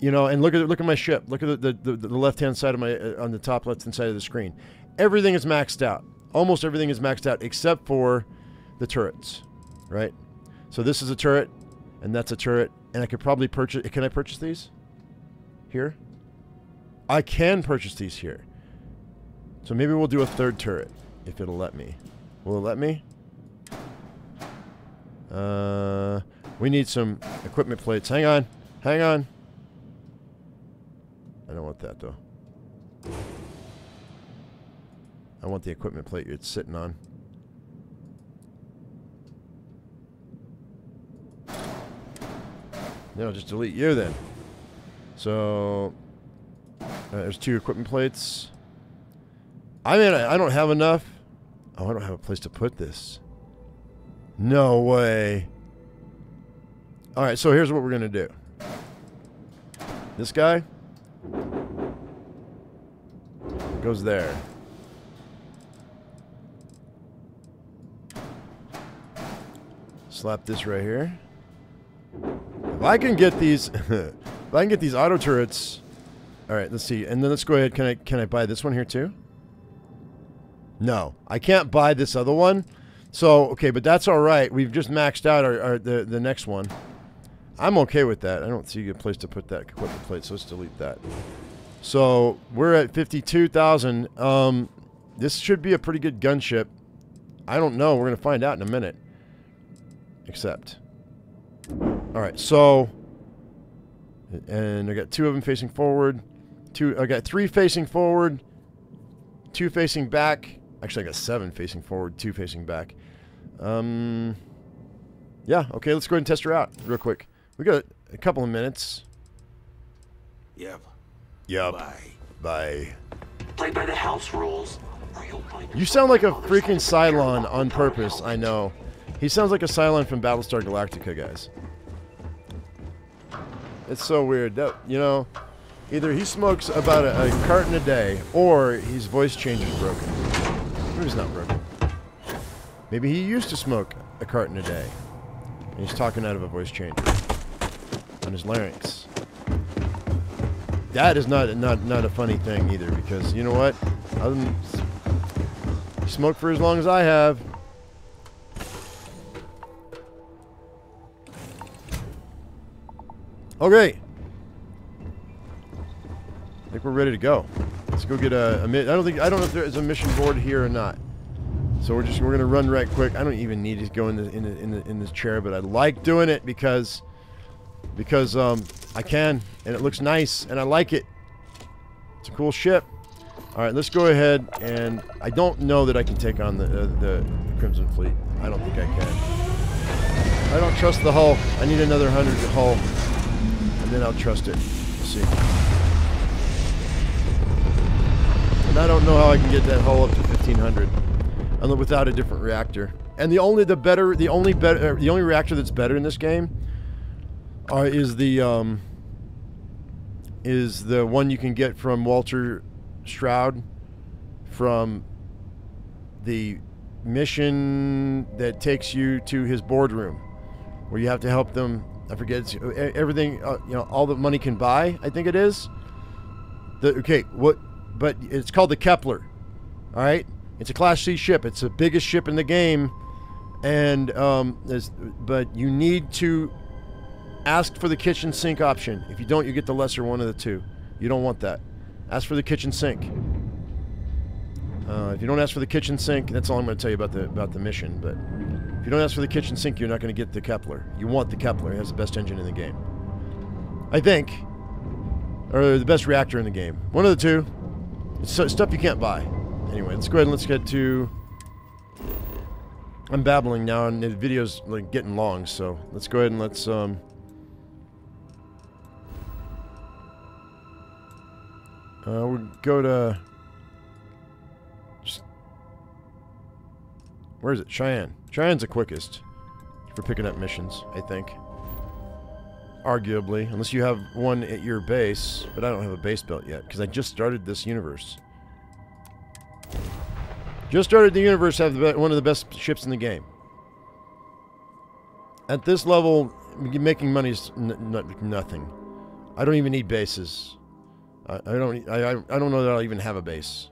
you know, and look at look at my ship. Look at the, the, the left-hand side of my, uh, on the top left-hand side of the screen. Everything is maxed out. Almost everything is maxed out except for the turrets, right? So this is a turret, and that's a turret, and I could probably purchase... Can I purchase these here? I can purchase these here. So maybe we'll do a third turret, if it'll let me. Will it let me? Uh, we need some equipment plates. Hang on. Hang on. I don't want that, though. I want the equipment plate it's sitting on. No, just delete you, then. So, uh, there's two equipment plates. I mean, I, I don't have enough. Oh, I don't have a place to put this. No way. Alright, so here's what we're going to do. This guy goes there. Slap this right here. If I can get these... if I can get these auto turrets... Alright, let's see. And then let's go ahead. Can I, can I buy this one here too? No, I can't buy this other one. So, okay, but that's all right. We've just maxed out our, our the, the next one. I'm okay with that. I don't see a good place to put that equipment plate, so let's delete that. So, we're at fifty-two thousand. Um, this should be a pretty good gunship. I don't know. We're going to find out in a minute. Except. All right, so... And I got two of them facing forward. Two. I got three facing forward. Two facing back. Actually, I got seven facing forward, two facing back. Um, yeah, okay, let's go ahead and test her out real quick. We got a couple of minutes. Yep. Yep. Bye. Bye. Play by the house rules. You sound like a freaking Cylon on purpose, I know. He sounds like a Cylon from Battlestar Galactica, guys. It's so weird. That, you know, either he smokes about a, a carton a day, or his voice change is broken. He's not broken. Maybe he used to smoke a carton a day, and he's talking out of a voice changer on his larynx. That is not not not a funny thing either, because you know what? Other than he smoked for as long as I have. Okay, I think we're ready to go. Let's go get a, a mid. I don't think I don't know if there is a mission board here or not. So we're just we're gonna run right quick. I don't even need to go in the in the, in, the, in this chair, but I like doing it because because um I can and it looks nice and I like it. It's a cool ship. All right, let's go ahead and I don't know that I can take on the uh, the Crimson Fleet. I don't think I can. I don't trust the hull. I need another hundred hull, and then I'll trust it. We'll see. And I don't know how I can get that hull up to fifteen hundred, and without a different reactor. And the only the better the only better the only reactor that's better in this game are, is the um, is the one you can get from Walter Stroud from the mission that takes you to his boardroom, where you have to help them. I forget it's, everything. Uh, you know, all that money can buy. I think it is. The, okay, what? But it's called the Kepler, all right? It's a Class C ship. It's the biggest ship in the game, and um, but you need to ask for the kitchen sink option. If you don't, you get the lesser one of the two. You don't want that. Ask for the kitchen sink. Uh, if you don't ask for the kitchen sink, that's all I'm going to tell you about the about the mission. But if you don't ask for the kitchen sink, you're not going to get the Kepler. You want the Kepler. It has the best engine in the game, I think, or the best reactor in the game. One of the two. It's stuff you can't buy. Anyway, let's go ahead and let's get to... I'm babbling now, and the video's like getting long, so let's go ahead and let's... Um, uh, we'll go to... Just, where is it? Cheyenne. Cheyenne's the quickest for picking up missions, I think. Arguably, unless you have one at your base, but I don't have a base built yet because I just started this universe. Just started the universe. Have the one of the best ships in the game. At this level, making money's n nothing. I don't even need bases. I, I don't. I, I don't know that I'll even have a base.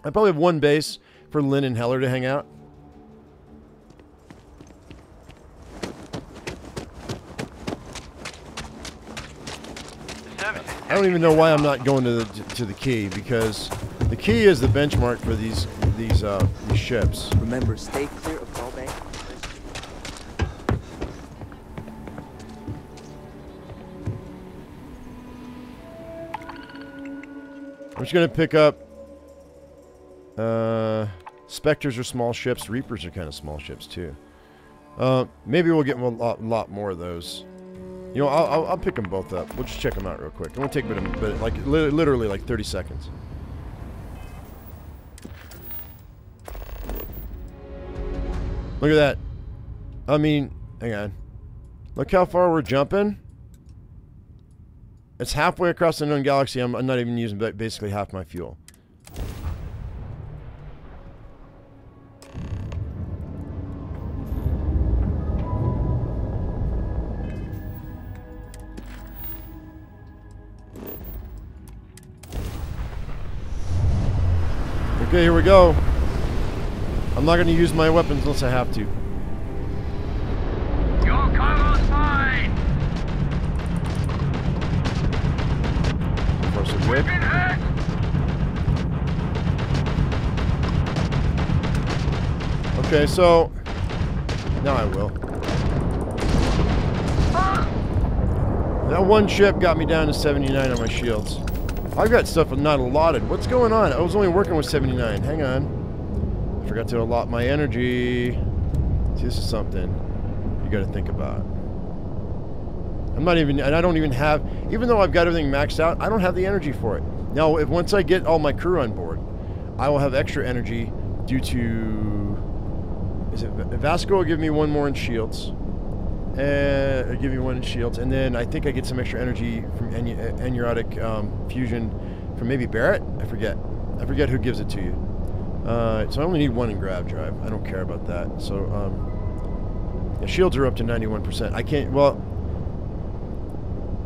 I probably have one base for Lynn and Heller to hang out. I don't even know why I'm not going to the to the key, because The key is the benchmark for these these uh, these ships. Remember, stay clear of all banks. I'm just gonna pick up. Uh, Spectres are small ships. Reapers are kind of small ships too. Uh, maybe we'll get a lot, lot more of those. You know, I'll, I'll, I'll pick them both up. We'll just check them out real quick. It won't take a bit of, but like li literally like thirty seconds. Look at that. I mean, hang on. Look how far we're jumping. It's halfway across the known galaxy. I'm, I'm not even using basically half my fuel. Okay, here we go. I'm not going to use my weapons unless I have to. Your cargo's fine. Of course, a whip. Okay, so now I will. Ah. That one ship got me down to seventy-nine on my shields. I've got stuff not allotted. What's going on? I was only working with seventy-nine. Hang on. I forgot to allot my energy. See, this is something you got to think about. I'm not even, and I don't even have, even though I've got everything maxed out, I don't have the energy for it. Now, if once I get all my crew on board, I will have extra energy due to, is it, Vasco will give me one more in shields. And uh, give me one in shields, and then I think I get some extra energy from aneuronic um, fusion from maybe Barrett. I forget. I forget who gives it to you. Uh, so I only need one in grav drive. I don't care about that. So um, yeah, shields are up to ninety-one percent. I can't. Well,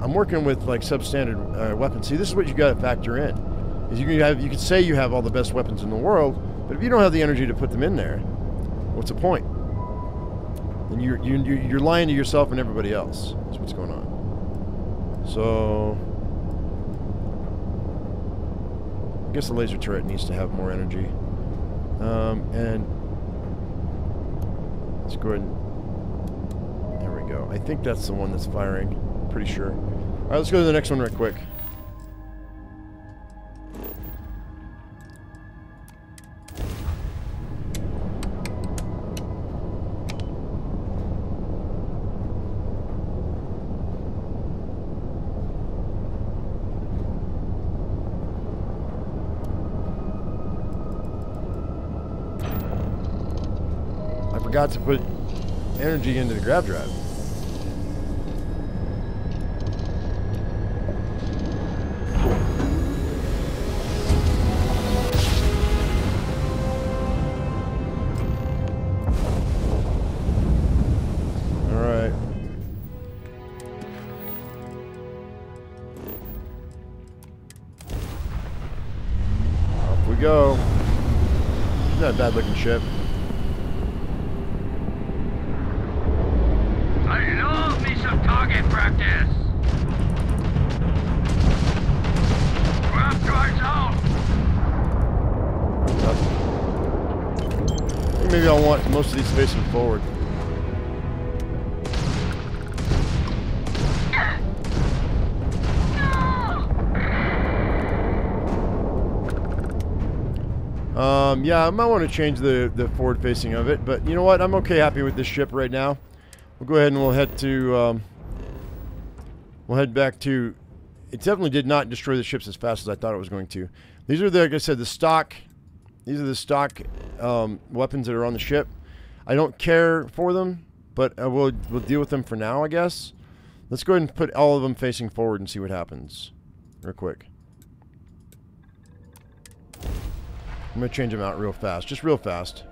I'm working with like substandard uh, weapons. See, this is what you got to factor in. Is you can have, you can say you have all the best weapons in the world, but if you don't have the energy to put them in there, what's the point? And you're, you, you're lying to yourself and everybody else. That's what's going on. So... I guess the laser turret needs to have more energy. Um, and... Let's go ahead and... There we go. I think that's the one that's firing. Pretty sure. Alright, let's go to the next one right quick. Got to put energy into the grab drive. All right. Off we go. Not a bad looking ship. Most of these facing forward. No! Um, yeah, I might want to change the, the forward facing of it, but you know what? I'm okay happy with this ship right now. We'll go ahead and we'll head to, um, we'll head back to, it definitely did not destroy the ships as fast as I thought it was going to. These are the, like I said, the stock, these are the stock um, weapons that are on the ship. I don't care for them, but I will, we'll deal with them for now, I guess. Let's go ahead and put all of them facing forward and see what happens real quick. I'm going to change them out real fast, just real fast.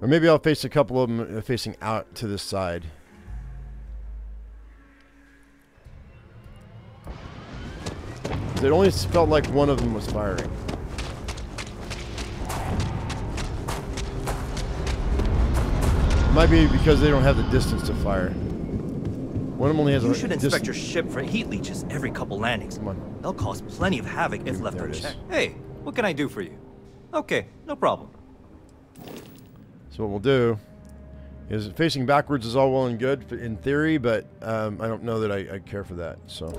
Or maybe I'll face a couple of them facing out to this side. It only felt like one of them was firing. It might be because they don't have the distance to fire. One of them only has. You should inspect your ship for heat leeches every couple landings. Come on. They'll cause plenty of havoc if left unchecked. Hey, what can I do for you? Okay, no problem. So what we'll do is facing backwards is all well and good in theory, but um, I don't know that I, I care for that. So.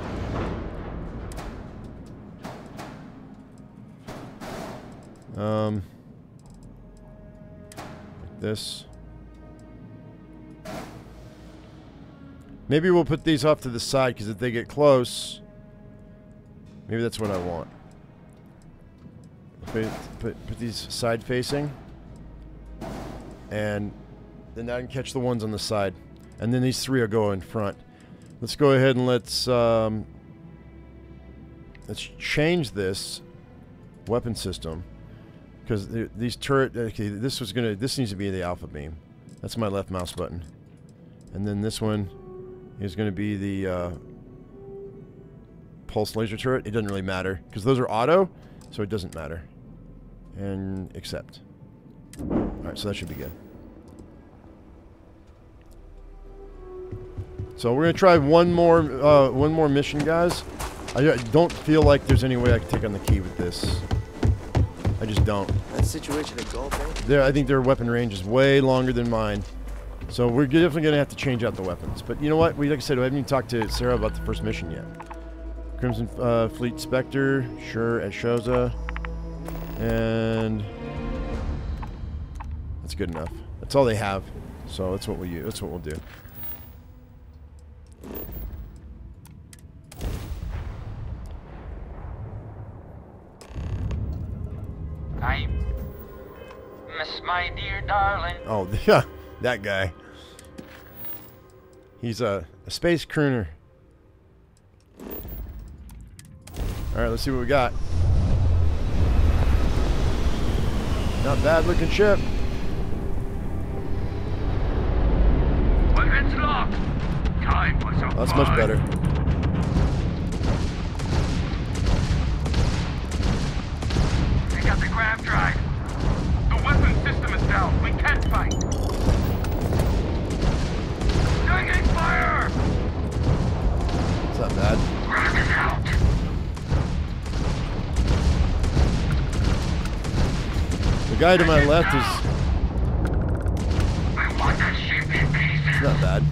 Um. Like this. Maybe we'll put these off to the side, because if they get close, maybe that's what I want. Put, put, put these side facing, and then I can catch the ones on the side, and then these three will go in front. Let's go ahead and let's um, let's change this weapon system, because th these turret. Okay, this was gonna. This needs to be the alpha beam. That's my left mouse button, and then this one is going to be the uh, pulse laser turret. It doesn't really matter because those are auto, so it doesn't matter. And accept. Alright, so that should be good. So we're going to try one more uh, one more mission, guys. I don't feel like there's any way I can take on the key with this. I just don't. That situation at Gulf, eh? I think their weapon range is way longer than mine. So we're definitely going to have to change out the weapons. But you know what? We, like I said, we haven't even talked to Sarah about the first mission yet. Crimson uh, Fleet Spectre, sure, at Shoza. And that's good enough. That's all they have. So that's what we'll use. That's what we'll do. I miss my dear darling. Oh, yeah. That guy. He's a, a space crooner. Alright, let's see what we got. Not bad looking ship. Weapons locked. Time was up. That's much better. They got the grav drive. The weapon system is down. We can't fight. Fire! It's not bad. Rock is out. The guy to my left is. I want that ship in pieces. It's not bad.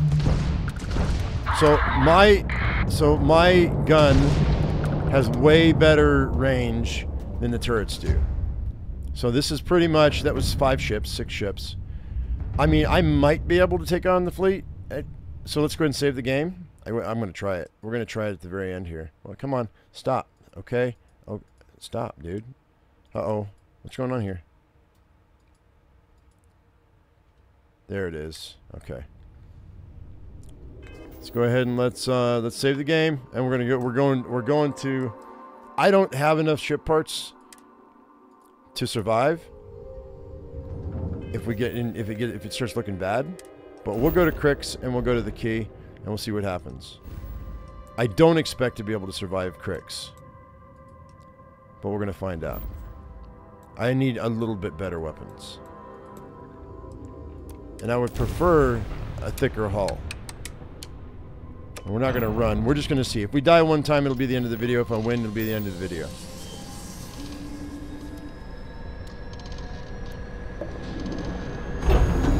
So my, so my gun has way better range than the turrets do. So this is pretty much that was five ships, six ships. I mean, I might be able to take on the fleet. So let's go ahead and save the game. I, I'm going to try it. We're going to try it at the very end here. Well, come on. Stop. Okay. Oh, stop, dude. Uh-oh. What's going on here? There it is. Okay. Let's go ahead and let's uh, let's save the game, and we're going to go. We're going. We're going to. I don't have enough ship parts to survive. If we get in, if it get, if it starts looking bad. But we'll go to Crix, and we'll go to the key, and we'll see what happens. I don't expect to be able to survive Crix. But we're going to find out. I need a little bit better weapons. And I would prefer a thicker hull. And we're not going to run. We're just going to see. If we die one time, it'll be the end of the video. If I win, it'll be the end of the video.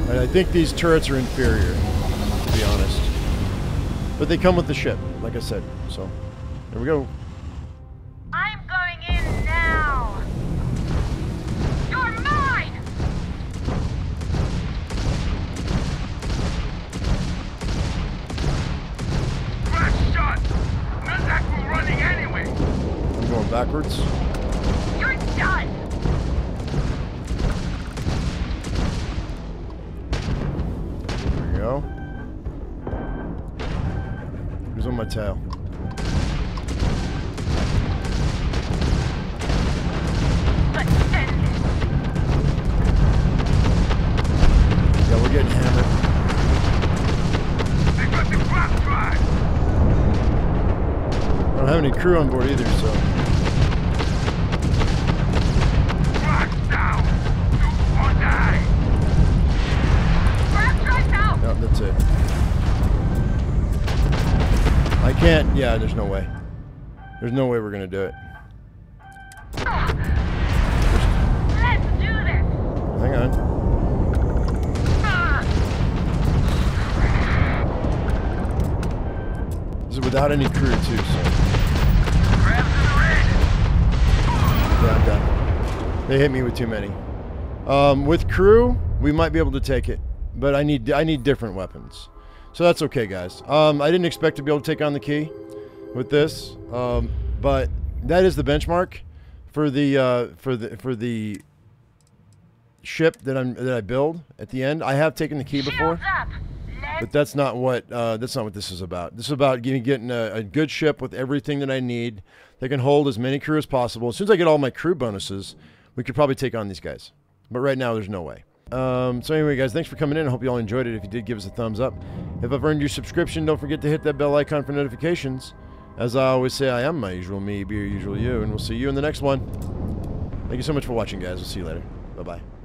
And I think these turrets are inferior, to be honest. But they come with the ship, like I said. So, there we go. I'm going in now. You're mine. Crash shot. Not that we're running anyway. I'm going backwards. You're done. Go. Who's on my tail? Yeah, we're getting hammered. They got the craft drive. I don't have any crew on board either, so. Down. You or die. Yeah, there's no way. There's no way we're gonna do it. Let's do this. Hang on. This is without any crew, too, so... Yeah, I'm done. They hit me with too many. Um, with crew, we might be able to take it. But I need I need different weapons. So that's okay, guys. Um, I didn't expect to be able to take on the key with this. Um, but that is the benchmark for the, uh, for the, for the ship that, I'm, that I build at the end. I have taken the key before. But that's not what uh, that's not what this is about. This is about getting, getting a, a good ship with everything that I need that can hold as many crew as possible. As soon as I get all my crew bonuses, we could probably take on these guys. But right now, there's no way. Um, so anyway, guys, thanks for coming in. I hope you all enjoyed it. If you did, give us a thumbs up. If I've earned your subscription, don't forget to hit that bell icon for notifications. As I always say, I am my usual me, be your usual you, and we'll see you in the next one. Thank you so much for watching, guys. We'll see you later. Bye-bye.